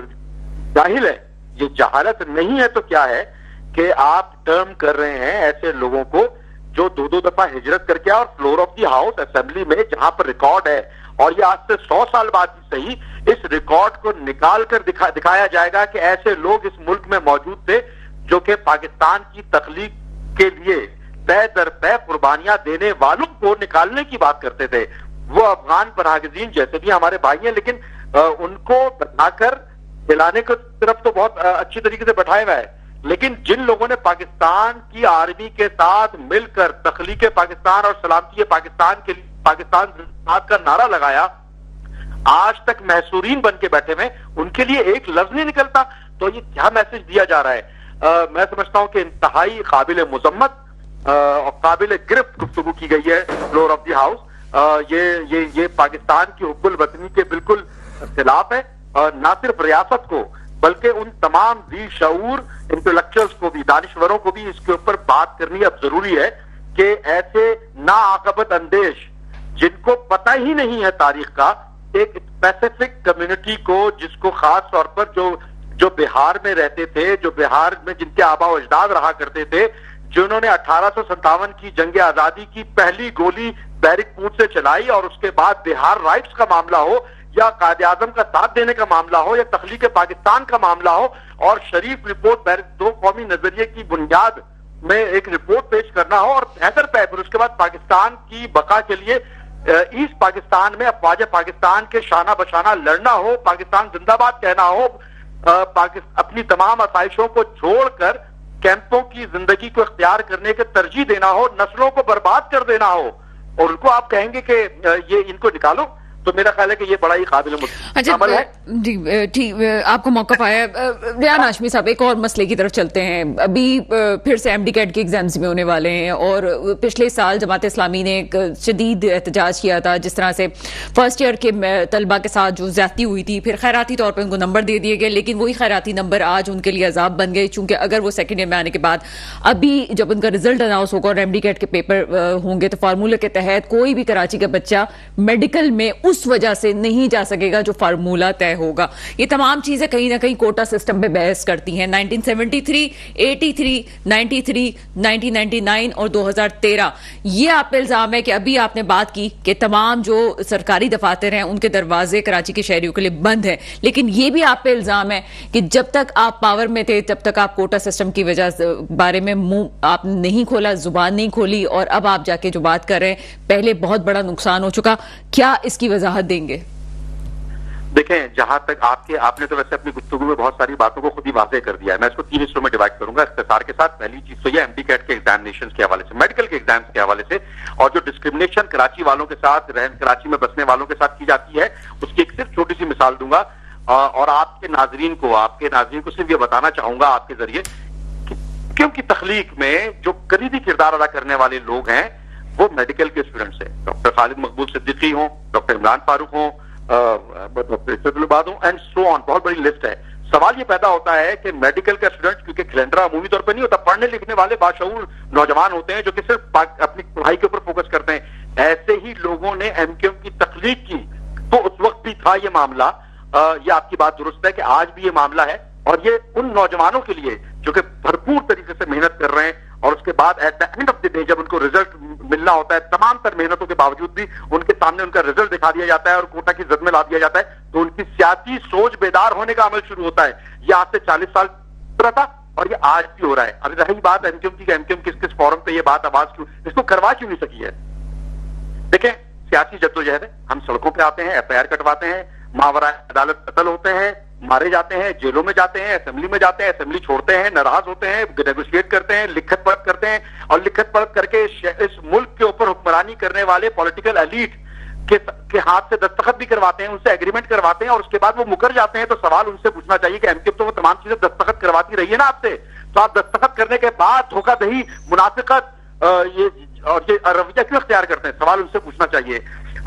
जाहिल है, ये जहालत नहीं है तो क्या है कि आप टर्म कर रहे हैं ऐसे लोगों को जो दो दफा हिजरत करके और floor of the house assembly में, जहां पर रिकॉर्ड है और ये आज से 100 साल बाद ही सही, इस रिकॉर्ड को निकाल कर दिखाया जाएगा कि ऐसे लोग इस मुल्क में मौजूद थे जो कि पाकिस्तान की तख्लीक के लिए तय दर तय कुर्बानियां देने वालों को निकालने की बात करते थे। वो अफगान पनाहगजीन जैसे भी हमारे भाई हैं, लेकिन उनको बताकर दिलाने की तरफ तो बहुत अच्छी तरीके से बैठाया हुआ है, लेकिन जिन लोगों ने पाकिस्तान की आर्मी के साथ मिलकर तख्लीक पाकिस्तान और सलामती पाकिस्तान के लिए पाकिस्तान जिंदाबाद का नारा लगाया, आज तक महसूरीन बन के बैठे हुए, उनके लिए एक लफ्ज नहीं निकलता। तो ये क्या मैसेज दिया जा रहा है? मैं समझता हूं कि इंतहाई काबिल मुजम्मत और काबिल गिरफ्त गुफ्तगू की गई है फ्लोर ऑफ दी हाउस। ये पाकिस्तान की हुब्बुल वतनी के बिल्कुल खिलाफ है, ना सिर्फ रियासत को बल्कि उन तमाम दी शऊर इंटेलेक्चुअल्स को भी, दानिश्वरों को भी इसके ऊपर बात करनी अब जरूरी है कि ऐसे ना आकबत अंदेश जिनको पता ही नहीं है तारीख का, एक स्पेसिफिक कम्युनिटी को जिसको खास तौर पर जो बिहार में रहते थे, जो बिहार में जिनके आबा व अजदाद रहा करते थे, जिन्होंने 1857 की जंग आजादी की पहली गोली बैरिकपुट से चलाई और उसके बाद बिहार राइट्स का मामला हो या कायद आजम का साथ देने का मामला हो या तख्लीक पाकिस्तान का मामला हो, और शरीफ रिपोर्ट दो कौमी नजरिए की बुनियाद में एक रिपोर्ट पेश करना हो और हैदर पैपर उसके बाद पाकिस्तान की बका के लिए ईस्ट पाकिस्तान में अफवाज पाकिस्तान के शाना बशाना लड़ना हो, पाकिस्तान जिंदाबाद कहना हो, अपनी तमाम आसाइशों को छोड़कर कैंपों की जिंदगी को इख्तियार करने के तरजीह देना हो, नस्लों को बर्बाद कर देना हो, और उनको आप कहेंगे कि ये इनको निकालो। तो मेरा ख्याल है कि ये बड़ा ही काबिल अमल है। जी ठीक, आपको मौका पाया। रेहान हाशमी साहब, एक और मसले की तरफ चलते हैं। अभी फिर से MD कैट के एग्जाम्स भी होने वाले हैं और पिछले साल जमात इस्लामी ने एक शदीद एहतजाज किया था, जिस तरह से फर्स्ट ईयर के तलबा के साथ जो ज्यादती हुई थी, फिर खैराती तौर पर उनको नंबर दे दिए गए, लेकिन वही खैराती नंबर आज उनके लिए अजाब बन गए, चूँकि अगर वो सेकेंड ईयर में आने के बाद अभी जब उनका रिजल्ट अनाउंस होगा और MD कैट के पेपर होंगे तो फार्मूला के तहत कोई भी कराची का बच्चा मेडिकल में उस वजह से नहीं जा सकेगा जो फार्मूला तय होगा। ये तमाम चीजें कहीं ना कहीं कोटा सिस्टम पे बहस करती हैं। 1973, 83, 93, 1999 और 2013, ये आप पे इल्जाम है कि अभी आपने बात की कि तमाम जो सरकारी दफातर हैं उनके दरवाजे कराची के शहरियों के लिए बंद हैं, लेकिन ये भी आप पे इल्जाम है कि जब तक आप पावर में थे तब तक आप कोटा सिस्टम की वजह बारे में मुंह आप नहीं खोला, जुबान नहीं खोली, और अब आप जाके जो बात कर रहे हैं, पहले बहुत बड़ा नुकसान हो चुका। क्या इसकी वजाहत देंगे? देखें, जहां तक आपने तो वैसे अपनी गुफ्तगू में बहुत सारी बातों को खुद ही वाज़ेह कर दिया है। मैं इसको 3 हिस्सों में डिवाइड करूंगा इख्तिसार के साथ। पहली चीज तो ये MD कैट के एग्जामिनेशन के हवाले से, मेडिकल के एग्जाम्स के हवाले से, और जो डिस्क्रिमिनेशन कराची वालों के साथ, कराची में बसने वालों के साथ की जाती है, उसकी एक सिर्फ छोटी सी मिसाल दूंगा और आपके नाजरीन को सिर्फ ये बताना चाहूंगा आपके जरिए, क्योंकि तख्लीक में जो करीबी किरदार अदा करने वाले लोग हैं वो मेडिकल के स्टूडेंट्स हैं। डॉक्टर खालिद मकबूल सिद्दीकी हों, डॉक्टर इमरान फारूक हों, डॉक्टर एंड सो ऑन, बहुत बड़ी लिस्ट है। सवाल ये पैदा होता है कि मेडिकल का स्टूडेंट, क्योंकि खिलंडरा अमूमी तौर पे नहीं होता, पढ़ने लिखने वाले बाशऊर नौजवान होते हैं जो कि सिर्फ अपनी पढ़ाई के ऊपर फोकस करते हैं, ऐसे ही लोगों ने MQM की तख्लीक की। तो उस वक्त भी था ये मामला, ये आपकी बात दुरुस्त है कि आज भी ये मामला है, और ये उन नौजवानों के लिए जो कि भरपूर तरीके से मेहनत कर रहे हैं और उसके बाद at the end of the day जब उनको रिजल्ट मिलना होता है, तमाम तर मेहनतों के बावजूद भी उनके सामने उनका रिजल्ट दिखा दिया जाता है और कोटा की जद में ला दिया जाता है, तो उनकी सियासी सोच बेदार होने का अमल शुरू होता है। यह आज से 40 साल पहले था, और ये आज भी हो रहा है। अभी रही बात एमकेएम की, एमकेएम किस किस फॉरम पे ये बात आवाज क्यों, इसको करवा क्यों नहीं सकी है? देखें, सियासी जद्दोजहद है, हम सड़कों पे आते हैं, एफआईआर कटवाते हैं, मावरा अदालत कतल होते हैं, मारे जाते हैं, जेलों में जाते हैं, असेंबली में जाते हैं, असेंबली छोड़ते हैं, नाराज होते हैं, नेगोशिएट करते हैं, लिखत पढ़त करते हैं, और लिखत पढ़त करके इस मुल्क के ऊपर हुक्मरानी करने वाले पॉलिटिकल एलीट के हाथ से दस्तखत भी करवाते हैं, उनसे एग्रीमेंट करवाते हैं, और उसके बाद वो मुकर जाते हैं। तो सवाल उनसे पूछना चाहिए कि एमकेएम तो वो तमाम चीजें दस्तखत करवाती रही है ना आपसे, तो आप दस्तखत करने के बाद धोखाधड़ी, मुनाफिकत ये रवैया क्यों अख्तियार करते हैं? सवाल उनसे पूछना चाहिए।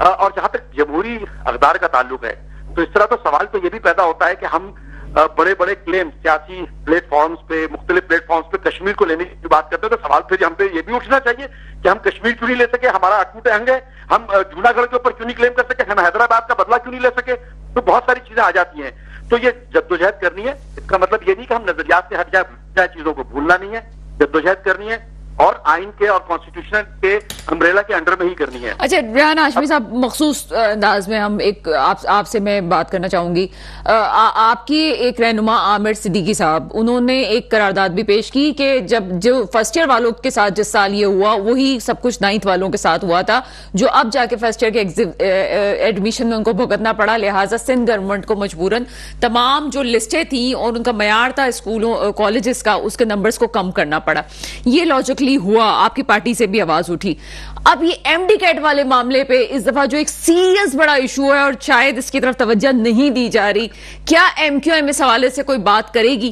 और जहां तक जमहूरी अकदार का ताल्लुक है, तो इस तरह तो सवाल तो ये भी पैदा होता है कि हम बड़े बड़े क्लेम सियासी प्लेटफॉर्म्स पे, मुख्तलिफ प्लेटफॉर्म्स पे कश्मीर को लेने की बात करते हैं, तो सवाल फिर हम पे ये भी उठना चाहिए कि हम कश्मीर क्यों नहीं ले सके, हमारा अटूट अंग है, हम जूनागढ़ के ऊपर क्यों नहीं क्लेम कर सके, हम हैदराबाद का बदला क्यों नहीं ले सके। तो बहुत सारी चीजें आ जाती हैं, तो ये जद्दोजहद करनी है। इसका मतलब ये नहीं कि हम नजरियात से हट जाए, चीजों को भूलना नहीं है, जद्दोजहद करनी है और आइन के और कॉन्स्टिट्यूशन के अम्ब्रेला के अंडर में ही करनी है। अच्छा रेहान हाशमी साहब, मखसूस अंदाज में हम एक आपसे मैं बात करना चाहूंगी। आपकी एक रहनुमा आमिर सिद्दीकी साहब, उन्होंने एक करारदाद भी पेश की कि जब जो फर्स्ट ईयर वालों के साथ जिस साल ये हुआ वही सब कुछ नाइन्थ वालों के साथ हुआ था, जो अब जाके फर्स्ट ईयर के एडमिशन में उनको भुगतना पड़ा। लिहाजा सिंध गवर्नमेंट को मजबूरन तमाम जो लिस्टें थी और उनका मयार था स्कूलों कॉलेजेस का, उसके नंबर्स को कम करना पड़ा। ये लॉजिकली हुआ, आपकी पार्टी से भी आवाज उठी। अब ये एमडी कैट वाले मामले पे इस दफा जो एक सीरियस बड़ा इशू है और शायद इसकी तरफ तवज्जो नहीं दी जा रही, क्या एमक्यूएम इस हवाले से कोई बात करेगी?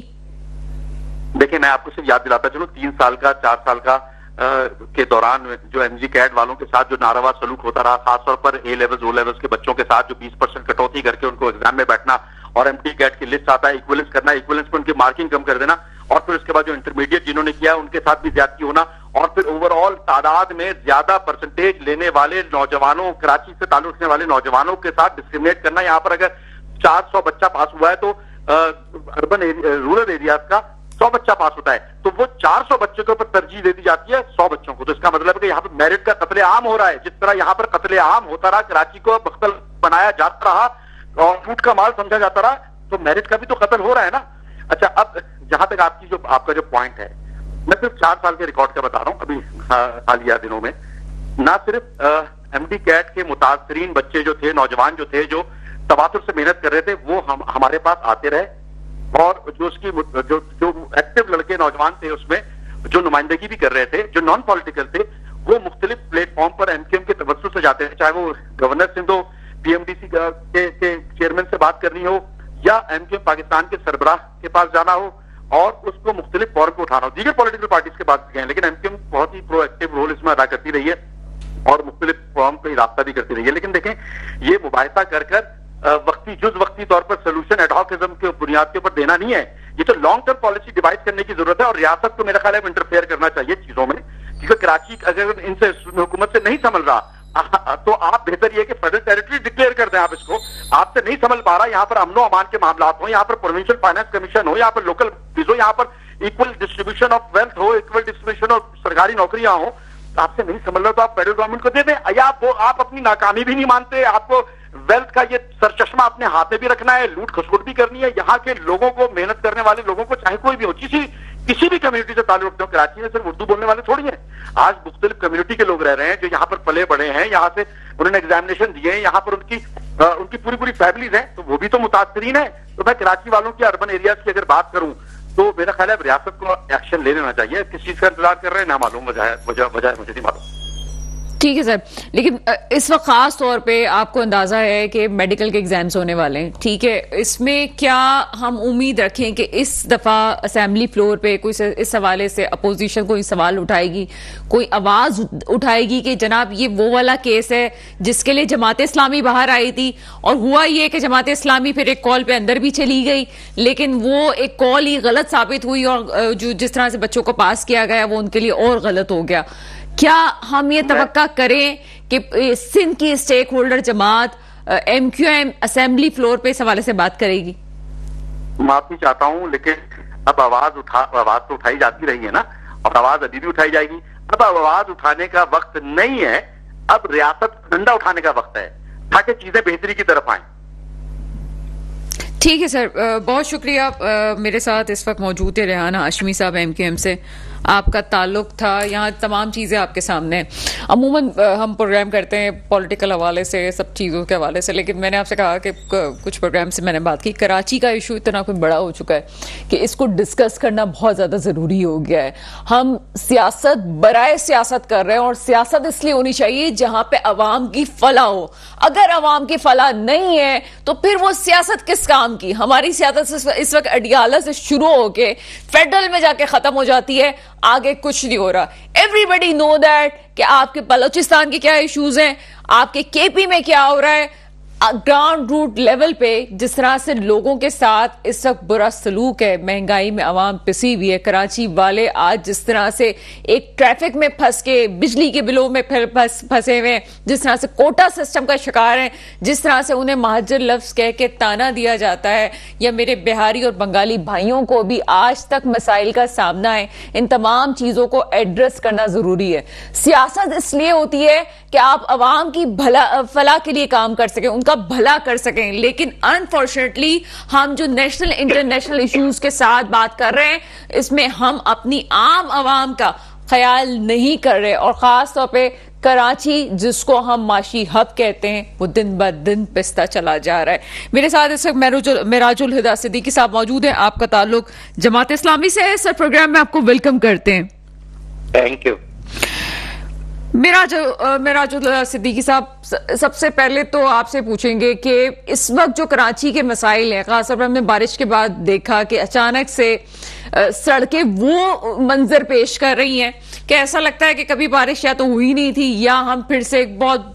देखिए, मैं आपको सिर्फ याद दिलाता चलो, 3 साल का 4 साल का के दौरान जो एमजी कैट वालों के साथ जो नारावा सलूक होता रहा, खासतौर पर ए लेवल्स ओ लेवल्स के बच्चों के साथ जो 20% कटौती करके उनको एग्जाम में बैठना और एमडी कैट की लिस्ट आता है इक्वलेंस करना, इक्वलेंस पर उनकी मार्किंग कम कर देना, और फिर उसके बाद जो इंटरमीडिएट जिन्होंने किया उनके साथ भी ज्यादती होना, और फिर ओवरऑल तादाद में ज्यादा परसेंटेज लेने वाले नौजवानों, कराची से ताल्लुक रखने वाले नौजवानों के साथ डिस्क्रिमिनेट करना। यहाँ पर अगर 400 बच्चा पास हुआ है तो अर्बन रूरल एरियाज का 100 बच्चा पास होता है, तो वो 400 बच्चों के ऊपर तरजीह दे दी जाती है 100 बच्चों को। तो इसका मतलब है कि यहाँ पर मेरिट का कत्लेआम हो रहा है। जिस तरह यहाँ पर कत्लेआम होता रहा, कराची को मख्तल बनाया जाता रहा और लूट का माल समझा जाता रहा, तो मेरिट का भी तो कत्ल हो रहा है ना। अच्छा, अब जहां तक आपका जो पॉइंट है, मैं सिर्फ 4 साल के रिकॉर्ड का बता रहा हूँ। अभी हालिया दिनों में ना सिर्फ एमडी कैट के मुतासरीन बच्चे जो थे, नौजवान जो थे, जो तवातुर से मेहनत कर रहे थे, वो हमारे पास आते रहे, और जो उसकी जो एक्टिव लड़के नौजवान थे उसमें जो नुमाइंदगी भी कर रहे थे, जो नॉन पॉलिटिकल थे, वो मुख्तलिफ प्लेटफॉर्म पर एमकेएम के तवज्जो से जाते थे, चाहे वो गवर्नर सिंध हो, पीएमडीसी के चेयरमैन से बात करनी हो, या एमकेएम पाकिस्तान के सरबराह के पास जाना हो और उसको मुख्तलिफ फॉरम को उठाना हो। दीगर पॉलिटिकल पार्टीज के पास गए, लेकिन एमकेएम बहुत ही प्रोएक्टिव रोल इसमें अदा करती रही है और मुख्तलिफ फॉरम पर रास्ता भी करती रही है। लेकिन देखें, ये मुबाहसा कर वक्ती तौर पर सोल्यूशन एडहॉकिज्म के बुनियाद के ऊपर देना नहीं है। ये तो लॉन्ग टर्म पॉलिसी डिवाइड करने की जरूरत है और रियासत को मेरा ख्याल है इंटरफेयर करना चाहिए चीजों में, क्योंकि कराची अगर इनसे हुकूमत से नहीं संभल रहा तो आप बेहतर यह कि फेडरल टेरिटरी डिक्लेयर कर दें। आप इसको आपसे नहीं संभल पा रहा, यहाँ पर अमनो अमान के मामला हो, यहाँ पर प्रोविंशियल फाइनेंस कमीशन हो, यहाँ पर लोकल फीस हो, यहाँ पर इक्वल डिस्ट्रीब्यूशन ऑफ वेल्थ हो, इक्वल डिस्ट्रीब्यूशन ऑफ सरकारी नौकरियां हो, आपसे नहीं संभल रहा तो आप फेडरल गवर्नमेंट को दे दें। या आप अपनी नाकामी भी नहीं मानते, आपको वेल्थ का ये सरचश्मा अपने हाथ में भी रखना है, लूट खसोट भी करनी है। यहाँ के लोगों को, मेहनत करने वाले लोगों को, चाहे कोई भी हो, किसी भी कम्युनिटी से ताल्लुक रखते हो, कराची में सिर्फ उर्दू बोलने वाले थोड़ी हैं, आज मुख्तलिफ कम्युनिटी के लोग रह रहे हैं जो यहाँ पर पले बड़े हैं, यहाँ से उन्होंने एग्जामिनेशन दिए हैं, यहाँ पर उनकी पूरी फैमिलीज हैं, तो वो भी तो मुतासरीन है। तो मैं कराची वालों की, अर्बन एरियाज की अगर बात करूं तो मेरा ख्याल है रियासत को एक्शन ले लेना चाहिए। किस चीज का इंतजार कर रहे हैं ना मालूम, वजह मुझे नहीं मालूम। ठीक है सर, लेकिन इस वक्त खास तौर पे आपको अंदाजा है कि मेडिकल के एग्जाम्स होने वाले हैं, ठीक है, इसमें क्या हम उम्मीद रखें कि इस दफा असेंबली फ्लोर पे कोई इस हवाले से अपोजिशन कोई सवाल उठाएगी, कोई आवाज उठाएगी कि जनाब ये वो वाला केस है जिसके लिए जमात इस्लामी बाहर आई थी और हुआ ये कि जमात इस्लामी फिर एक कॉल पे अंदर भी चली गई, लेकिन वो एक कॉल ही गलत साबित हुई और जो जिस तरह से बच्चों को पास किया गया वो उनके लिए और गलत हो गया। क्या हम ये तवक्का करें कि सिंध की स्टेक होल्डर जमात एमक्यूएम असेंबली फ्लोर पे इस हवाले से बात करेगी? माफी चाहता हूं, लेकिन अब आवाज तो उठाई जाती रही है ना, और आवाज अभी भी उठाई जाएगी। अब आवाज उठाने का वक्त नहीं है, अब रियासत डंडा उठाने का वक्त है ताकि चीजें बेहतरी की तरफ आए। ठीक है सर, बहुत शुक्रिया। मेरे साथ इस वक्त मौजूद है रेहान हाशमी साहब, एमकेएम से आपका ताल्लुक था, यहाँ तमाम चीज़ें आपके सामने हैं। अमूमन हम प्रोग्राम करते हैं पॉलिटिकल हवाले से, सब चीज़ों के हवाले से, लेकिन मैंने आपसे कहा कि कुछ प्रोग्राम से मैंने बात की, कराची का इशू इतना कोई बड़ा हो चुका है कि इसको डिस्कस करना बहुत ज़्यादा ज़रूरी हो गया है। हम सियासत बराए सियासत कर रहे हैं, और सियासत इसलिए होनी चाहिए जहाँ पर आवाम की फलाह हो। अगर आवाम की फलाह नहीं है तो फिर वो सियासत किस काम की। हमारी सियासत इस वक्त अडियाला से शुरू होकर फेडरल में जाके ख़त्म हो जाती है, आगे कुछ नहीं हो रहा। एवरीबडी नो दैट कि आपके बलूचिस्तान के क्या इश्यूज हैं, आपके केपी में क्या हो रहा है। ग्राउंड रूट लेवल पे जिस तरह से लोगों के साथ इस वक्त बुरा सलूक है, महंगाई में आवाम पिसी हुई है, कराची वाले आज जिस तरह से एक ट्रैफिक में फंस के बिजली के बिलों में फिर फंसे हुए हैं, जिस तरह से कोटा सिस्टम का शिकार है, जिस तरह से उन्हें महाजर लफ्ज़ कह के ताना दिया जाता है, या मेरे बिहारी और बंगाली भाइयों को भी आज तक मसाइल का सामना है। इन तमाम चीज़ों को एड्रेस करना ज़रूरी है। सियासत इसलिए होती है कि आप आवाम की फलाह के लिए काम कर सकें, उनका भला कर सकें, लेकिन अनफॉर्चुनेटली हम जो नेशनल इंटरनेशनल इश्यूज के साथ बात कर रहे हैं, इसमें हम अपनी आम आवाम का ख्याल नहीं कर रहे, और ख़ास तौर पे कराची जिसको हम माशी हब कहते हैं, वो दिन ब दिन पिसता चला जा रहा है। मेरे साथ इस वक्त मिराजुल हुदा सिद्दीकी साहब मौजूद हैं, आपका ताल्लुक जमात इस्लामी से है। सर, प्रोग्राम में आपको वेलकम करते हैं। Thank you. मिराजुल हुदा सिद्दीकी साहब, सबसे पहले तो आपसे पूछेंगे कि इस वक्त जो कराची के मसाइल हैं, खासतौर पर हमने बारिश के बाद देखा कि अचानक से सड़कें वो मंजर पेश कर रही हैं कि ऐसा लगता है कि कभी बारिश या तो हुई नहीं थी, या हम फिर से एक बहुत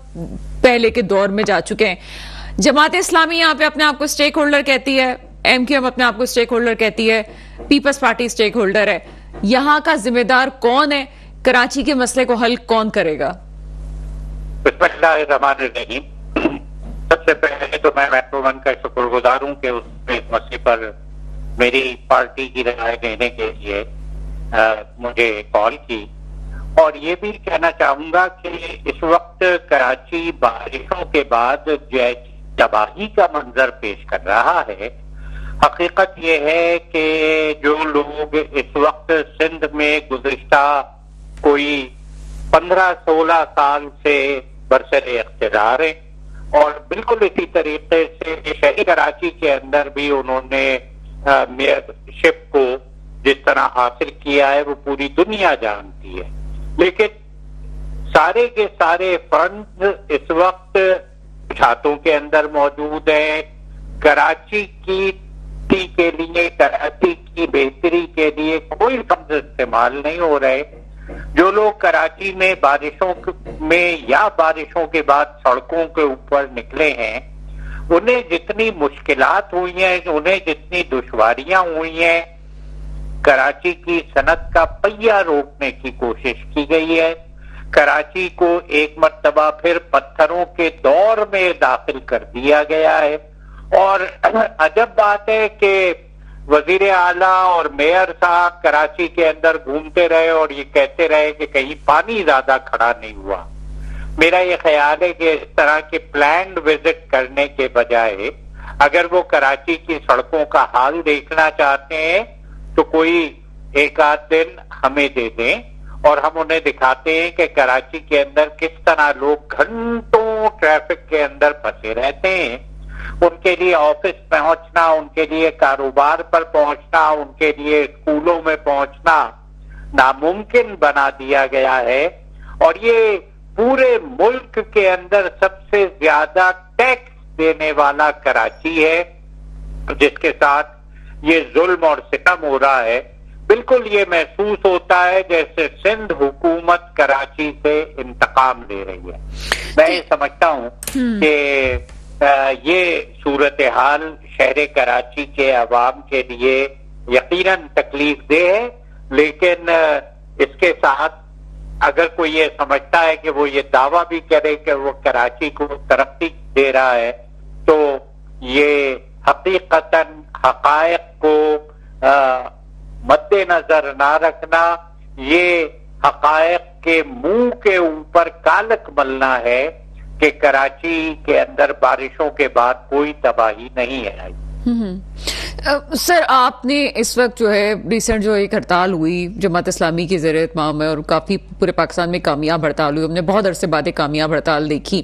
पहले के दौर में जा चुके हैं। जमात इस्लामी यहाँ पे अपने आप को स्टेक होल्डर कहती है, एमकेएम अपने आप को स्टेक होल्डर कहती है, पीपल्स पार्टी स्टेक होल्डर है। यहाँ का जिम्मेदार कौन है, कराची के मसले को हल कौन करेगा? सबसे पहले तो मैं मेट्रोमन का शुक्रगुजार हूं कि उसने इस मसले पर मेरी पार्टी की राय देने के लिए मुझे कॉल की, और ये भी कहना चाहूंगा कि इस वक्त कराची बारिशों के बाद जैसी तबाही का मंजर पेश कर रहा है, हकीकत ये है कि जो लोग इस वक्त सिंध में गुज़िश्ता कोई 15-16 साल से बरसर इख्तियार है, और बिल्कुल इसी तरीके से शहर कराची के अंदर भी उन्होंने मेयरशिप को जिस तरह हासिल किया है वो पूरी दुनिया जानती है। लेकिन सारे के सारे फंड इस वक्त छातों के अंदर मौजूद हैं, कराची की बेहतरी के लिए कोई फंड इस्तेमाल नहीं हो रहे। जो लोग कराची में बारिशों में या बारिशों के बाद सड़कों के ऊपर निकले हैं, उन्हें जितनी मुश्किलात हुई हैं, उन्हें जितनी दुश्वारियां हुई हैं, कराची की सनत का पहिया रोकने की कोशिश की गई है। कराची को एक मर्तबा फिर पत्थरों के दौर में दाखिल कर दिया गया है, और अजब बात है कि वजीर आला और मेयर साहब कराची के अंदर घूमते रहे और ये कहते रहे कि कहीं पानी ज्यादा खड़ा नहीं हुआ। मेरा ये ख्याल है कि इस तरह के प्लान्ड विजिट करने के बजाय अगर वो कराची की सड़कों का हाल देखना चाहते हैं तो कोई एक आध दिन हमें दे दें और हम उन्हें दिखाते हैं कि कराची के अंदर किस तरह लोग घंटों ट्रैफिक के अंदर फंसे रहते हैं। उनके लिए ऑफिस पहुंचना, उनके लिए कारोबार पर पहुंचना, उनके लिए स्कूलों में पहुंचना नामुमकिन बना दिया गया है, और ये पूरे मुल्क के अंदर सबसे ज्यादा टैक्स देने वाला कराची है, जिसके साथ ये जुल्म और सितम हो रहा है। बिल्कुल ये महसूस होता है जैसे सिंध हुकूमत कराची से इंतकाम ले रही है। मैं समझता हूं कि ये सूरत हाल शहर कराची के आवाम के लिए यकीनन तकलीफ देह है, लेकिन इसके साथ अगर कोई ये समझता है कि वो ये दावा भी करे कि वो कराची को तरक्की दे रहा है, तो ये हकीकतन हकायक को मद्देनजर ना रखना, ये हकायक के मुंह के ऊपर कालक मलना है कि कराची के अंदर बारिशों के बाद कोई तबाही नहीं है। सर आपने इस वक्त जो है रिसेंट जो एक हड़ताल हुई जमात इस्लामी के ज़ेर इत्माम है और काफ़ी पूरे पाकिस्तान में कामयाब हड़ताल हुई, हमने बहुत अरसे बाद कामयाब हड़ताल देखी,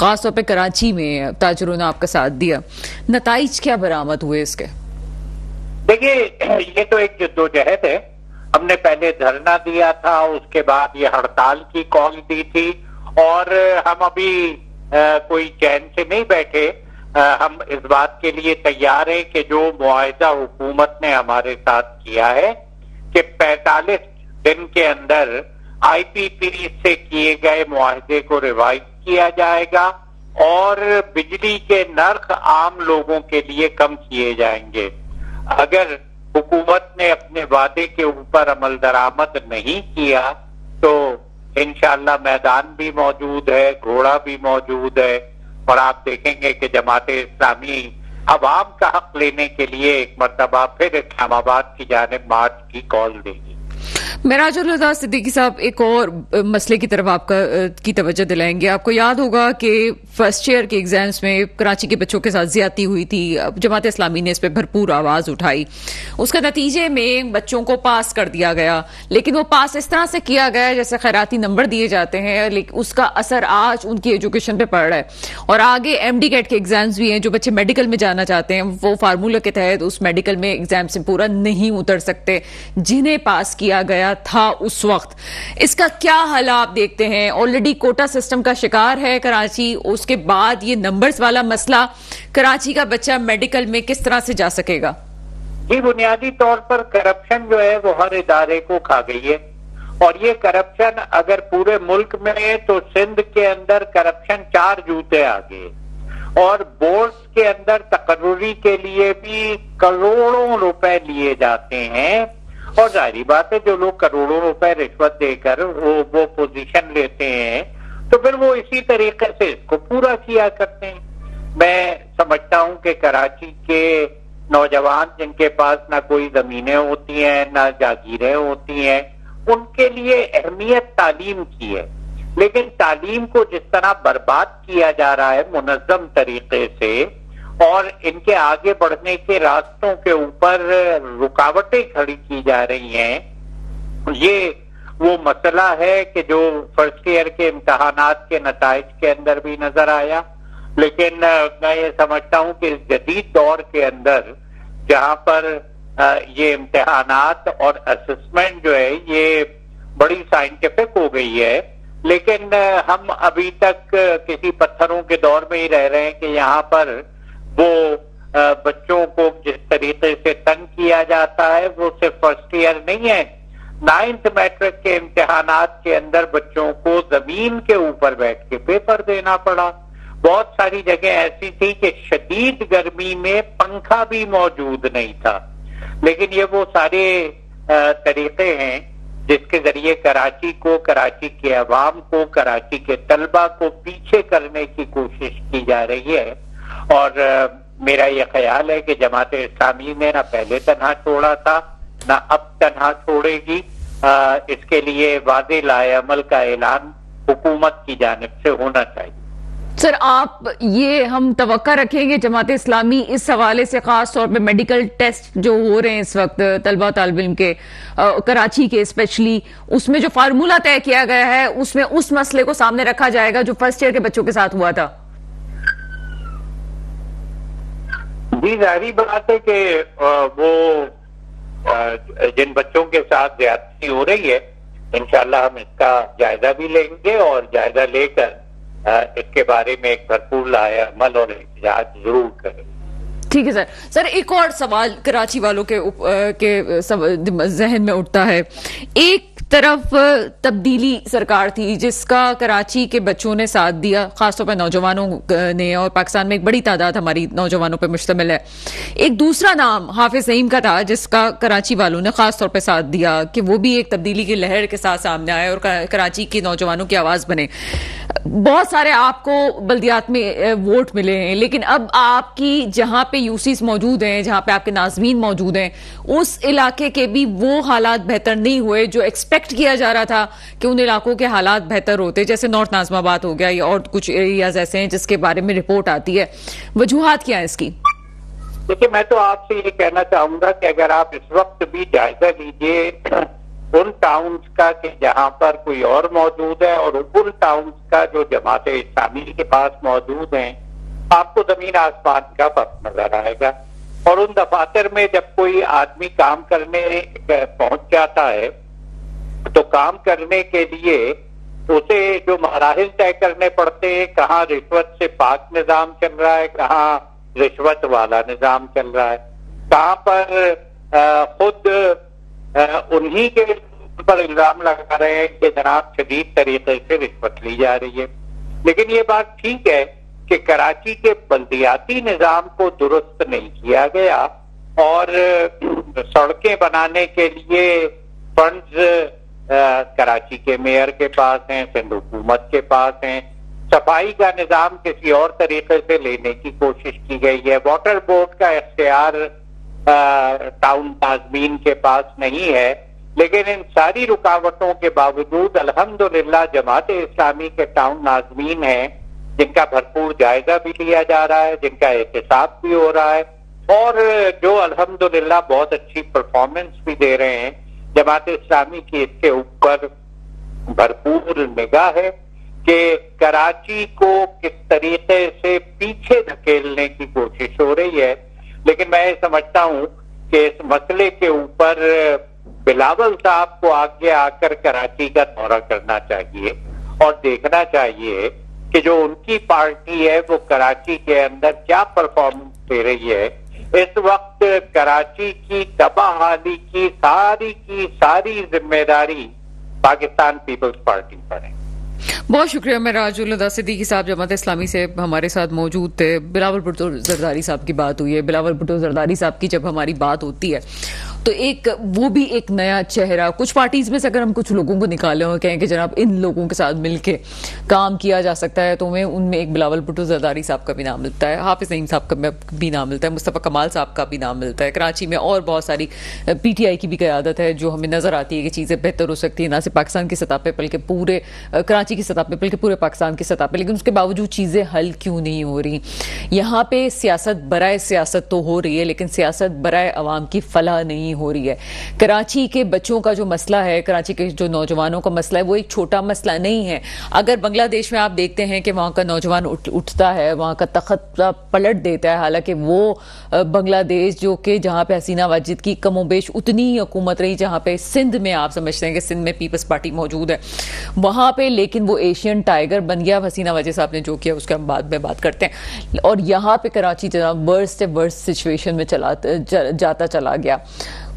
ख़ास तौर पे कराची में ताजरों ने आपका साथ दिया, नताइज क्या बरामद हुए इसके? देखिए ये तो एक जद्दोजहद है, हमने पहले धरना दिया था, उसके बाद ये हड़ताल की कॉल दी थी और हम अभी कोई चैन से नहीं बैठे। हम इस बात के लिए तैयार हैं कि जो मुआहदा हुकूमत ने हमारे साथ किया है कि 45 दिन के अंदर IPP से किए गए मुआहदे को रिवाइज किया जाएगा और बिजली के नर्क आम लोगों के लिए कम किए जाएंगे। अगर हुकूमत ने अपने वादे के ऊपर अमल दरामद नहीं किया तो इंशाल्लाह मैदान भी मौजूद है, घोड़ा भी मौजूद है और आप देखेंगे कि जमात इस्लामी आवाम का हक लेने के लिए एक मरतबा फिर इस्लामाबाद की जानिब मार्च की कॉल देगी। मिराजुल हुदा सिद्दीकी साहब एक और मसले की तरफ आपका की तवज्जो दिलाएंगे। आपको याद होगा कि फर्स्ट ईयर के एग्जाम्स में कराची के बच्चों के साथ ज्यादती हुई थी, जमात इस्लामी ने इस पर भरपूर आवाज़ उठाई, उसके नतीजे में बच्चों को पास कर दिया गया, लेकिन वो पास इस तरह से किया गया जैसे खैराती नंबर दिए जाते हैं, लेकिन उसका असर आज उनकी एजुकेशन पर पड़ रहा है। और आगे MD कैट के एग्जाम्स भी हैं, जो बच्चे मेडिकल में जाना चाहते हैं वो फार्मूला के तहत उस मेडिकल में एग्जाम से पूरा नहीं उतर सकते जिन्हें पास किया गया था उस वक्त। इसका क्या हल आप देखते हैं? ऑलरेडी कोटा सिस्टम का शिकार है कराची, उसके बाद ये नंबर्स वाला मसला, कराची का बच्चा मेडिकल में किस तरह से जा सकेगा? जी बुनियादी तौर पर करप्शन जो है वो हर इदारे को खा गई है और ये करप्शन अगर पूरे मुल्क में है तो सिंध के अंदर करप्शन 4 जूते आ गए और बोर्ड्स के अंदर तकर्रुरी के लिए भी करोड़ों रुपए लिए जाते हैं और जाहिर बात है जो लोग करोड़ों रुपए रिश्वत देकर वो पोजीशन लेते हैं तो फिर वो इसी तरीके से इसको पूरा किया करते हैं। मैं समझता हूं कि कराची के नौजवान जिनके पास ना कोई जमीनें होती हैं ना जागीरें होती हैं उनके लिए अहमियत तालीम की है, लेकिन तालीम को जिस तरह बर्बाद किया जा रहा है मुनज़्ज़म तरीके से और इनके आगे बढ़ने के रास्तों के ऊपर रुकावटें खड़ी की जा रही हैं, ये वो मसला है कि जो फर्स्ट ईयर के इम्तहानात के नताइज के अंदर भी नजर आया। लेकिन मैं ये समझता हूँ कि इस जदीद दौर के अंदर जहाँ पर ये इम्तहानात और असेसमेंट जो है ये बड़ी साइंटिफिक हो गई है, लेकिन हम अभी तक किसी पत्थरों के दौर में ही रह रहे हैं कि यहाँ पर वो बच्चों को जिस तरीके से तंग किया जाता है वो सिर्फ फर्स्ट ईयर नहीं है, 9th मैट्रिक के इम्तिहानात के अंदर बच्चों को जमीन के ऊपर बैठ के पेपर देना पड़ा। बहुत सारी जगह ऐसी थी कि शदीद गर्मी में पंखा भी मौजूद नहीं था। लेकिन ये वो सारे तरीके हैं जिसके जरिए कराची को, कराची के अवाम को, कराची के तलबा को पीछे करने की कोशिश की जा रही है और मेरा ये ख्याल है कि जमात इस्लामी ने ना पहले तनहा छोड़ा था ना अब तनहा छोड़ेगी। इसके लिए वादे लाए अमल का ऐलान हुकूमत की जानिब से होना चाहिए। सर आप ये हम तवक्का रखेंगे जमात इस्लामी इस हवाले से खास तौर पे मेडिकल टेस्ट जो हो रहे हैं इस वक्त तलबा तालिब इल्म के कराची के स्पेशली, उसमें जो फार्मूला तय किया गया है उसमें उस मसले को सामने रखा जाएगा जो फर्स्ट ईयर के बच्चों के साथ हुआ था? जी जाहिर बात है कि वो जिन बच्चों के साथ ज्यादती हो रही है इंशाल्लाह हम इसका जायजा भी लेंगे और जायजा लेकर इसके बारे में एक भरपूर लाया अमल और एहतियात जरूर करेंगे। ठीक है सर। सर एक और सवाल कराची वालों के जहन में उठता है, एक तरफ तब्दीली सरकार थी जिसका कराची के बच्चों ने साथ दिया, खासतौर पर नौजवानों ने, और पाकिस्तान में एक बड़ी तादाद हमारी नौजवानों पर मुश्तमिल है। एक दूसरा नाम हाफिज सईद का था जिसका कराची वालों ने खासतौर पर साथ दिया कि वो भी एक तब्दीली की लहर के साथ सामने आए और कराची के नौजवानों की आवाज़ बने। बहुत सारे आपको बल्दियात में वोट मिले हैं, लेकिन अब आपकी जहाँ पे UCs मौजूद हैं, जहाँ पे आपके नाज़मीन मौजूद हैं, उस इलाके के भी वो हालात बेहतर नहीं हुए जो एक्सपेक्ट किया जा रहा था कि उन इलाकों के हालात बेहतर होते, जैसे नॉर्थ नाज़िमाबाद हो गया या और कुछ एरियाज ऐसे हैं जिसके बारे में रिपोर्ट आती है। वजूहात क्या है इसकी? देखिए, मैं तो आपसे ये कहना चाहूंगा कि अगर आप इस वक्त भी जायजा लीजिए उन टाउन्स का कि जहां पर कोई और मौजूद है और उन टाउन्स का जो जमात इस्लामी के पास मौजूद हैं, आपको जमीन आसमान का फर्क नजर आएगा। और उन दफातर में जब कोई आदमी काम करने पहुंच जाता है तो काम करने के लिए उसे जो मराहिल तय करने पड़ते हैं, कहाँ रिश्वत से पाक निजाम चल रहा है, कहाँ रिश्वत वाला निजाम चल रहा है, कहाँ पर खुद उन्हीं के पर इल्जाम लगा रहे हैं कि जनाब शदीद तरीके से रिश्वत ली जा रही है। लेकिन ये बात ठीक है कि कराची के बल्दियाती निज़ाम को दुरुस्त नहीं किया गया और सड़कें बनाने के लिए फंड्स कराची के मेयर के पास हैं, सिंध हुकूमत के पास हैं, सफाई का निज़ाम किसी और तरीके से लेने की कोशिश की गई है, वाटर बोर्ड का इख्तियार टाउन नाजमीन के पास नहीं है। लेकिन इन सारी रुकावटों के बावजूद अल्हम्दुलिल्लाह जमात इस्लामी के टाउन नाजमीन हैं जिनका भरपूर जायजा भी लिया जा रहा है, जिनका एहतसाब भी हो रहा है और जो अल्हम्दुलिल्लाह बहुत अच्छी परफॉर्मेंस भी दे रहे हैं। जमात इस्लामी की इसके ऊपर भरपूर निगाह है कि कराची को किस तरीके से पीछे धकेलने की कोशिश हो रही है। लेकिन मैं समझता हूं कि इस मसले के ऊपर बिलावल साहब को आगे आकर कराची का दौरा करना चाहिए और देखना चाहिए कि जो उनकी पार्टी है वो कराची के अंदर क्या परफॉर्मेंस दे रही है। इस वक्त कराची की तबाहाली की सारी जिम्मेदारी पाकिस्तान पीपल्स पार्टी पर है। बहुत शुक्रिया मिराजुल हुदा सिद्दीकी साहब, जमात इस्लामी से हमारे साथ मौजूद थे। बिलावल भुट्टो जरदारी साहब की बात हुई है। बिलावल भुट्टो जरदारी साहब की जब हमारी बात होती है तो एक वो भी एक नया चेहरा, कुछ पार्टीज में से अगर हम कुछ लोगों को निकालें और कहें कि जनाब इन लोगों के साथ मिलके काम किया जा सकता है तो हमें उनमें एक बिलावल भुट्टो जरदारी साहब का भी नाम मिलता है, हाफिज सईद साहब का भी नाम मिलता है, मुस्तफ़ा कमाल साहब का भी नाम मिलता है। कराची में और बहुत सारी PTI की भी क़यादत है जो हमें नज़र आती है कि चीज़ें बेहतर हो सकती है, ना सिर्फ पाकिस्तान की सतह पर बल्कि पूरे कराची की सतह पर बल्कि पूरे पाकिस्तान की सतह पर। लेकिन उसके बावजूद चीज़ें हल क्यों नहीं हो रही? यहाँ पर सियासत बराए सियासत तो हो रही है लेकिन सियासत बराए आवाम की फलाह नहीं हो रही है। कराची के बच्चों का जो मसला है, कराची के जो नौजवानों का मसला है, वो एक छोटा मसला नहीं है। अगर बांग्लादेश में आप देखते हैं कि वहाँ का नौजवान उठता है, वहाँ का तख्त पलट देता है, हालांकि वो बांग्लादेश जो कि जहाँ पे हसीना वाजिद की कमोबेश उतनी ही हुकूमत रही, जहाँ पे सिंध में आप समझते हैं कि सिंध में पीपल्स पार्टी मौजूद है वहाँ पे, लेकिन वो एशियन टाइगर बन गया। हसीना वाजिद साहब ने जो किया उसके हम बाद में बात करते हैं। और यहाँ पे कराची जनाब वर्स्ट से वर्स्ट सिचुएशन में जाता चला गया।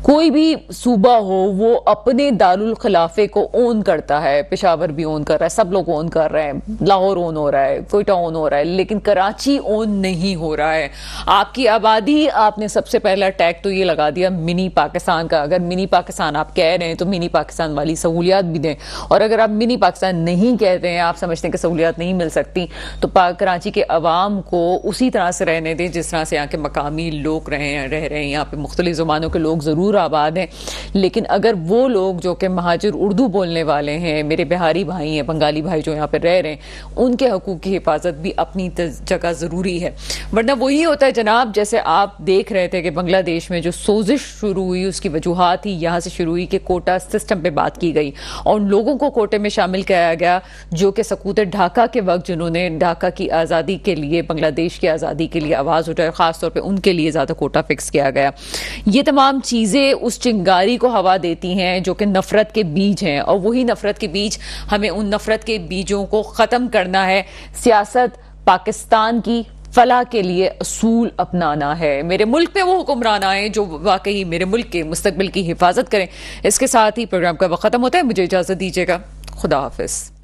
कोई भी सूबा हो वो अपने दारुल खिलाफे को ओन करता है, पेशावर भी ओन कर रहा है, सब लोग ओन कर रहे हैं, लाहौर ओन हो रहा है, कोयटा ओन हो रहा है, लेकिन कराची ओन नहीं हो रहा है। आपकी आबादी, आपने सबसे पहला टैग तो ये लगा दिया मिनी पाकिस्तान का। अगर मिनी पाकिस्तान आप कह रहे हैं तो मिनी पाकिस्तान वाली सहूलियात भी दें, और अगर आप मिनी पाकिस्तान नहीं कह रहे हैं, आप समझते हैं कि सहूलियात नहीं मिल सकती, तो कराची के अवाम को उसी तरह से रहने दें जिस तरह से यहाँ के मकामी लोग रह रहे हैं। यहाँ पे मुख्तलिफ ज़ुबानों के लोग ज़रूर आबाद हैं, लेकिन अगर वो लोग जो कि महाजर उर्दू बोलने वाले हैं, मेरे बिहारी भाई हैं, बंगाली भाई जो यहाँ पर रह रहे हैं, उनके हकूक़ की हिफाजत भी अपनी जगह ज़रूरी है। वरना वही होता है जनाब जैसे आप देख रहे थे कि बांग्लादेश में जो सोजिश शुरू हुई उसकी वजूहत ही यहाँ से शुरू हुई कि कोटा सिस्टम पर बात की गई और लोगों को कोटे में शामिल किया गया जो कि सकूत ढाका के वक्त जिन्होंने ढाका की आज़ादी के लिए, बांग्लादेश की आज़ादी के लिए आवाज़ उठाई, ख़ासतौर पर उनके लिए ज़्यादा कोटा फिक्स किया गया। ये तमाम चीज़ें उस चिंगारी को हवा देती हैं जो कि नफरत के बीज हैं, और वही नफरत के बीज, हमें उन नफरत के बीजों को ख़त्म करना है। सियासत पाकिस्तान की फला के लिए असूल अपनाना है। मेरे मुल्क में वो हुक्मरान आए जो वाकई मेरे मुल्क के मुस्तकबिल की हिफाजत करें। इसके साथ ही प्रोग्राम का वक्त ख़त्म होता है। मुझे इजाज़त दीजिएगा, खुदा हाफिज़।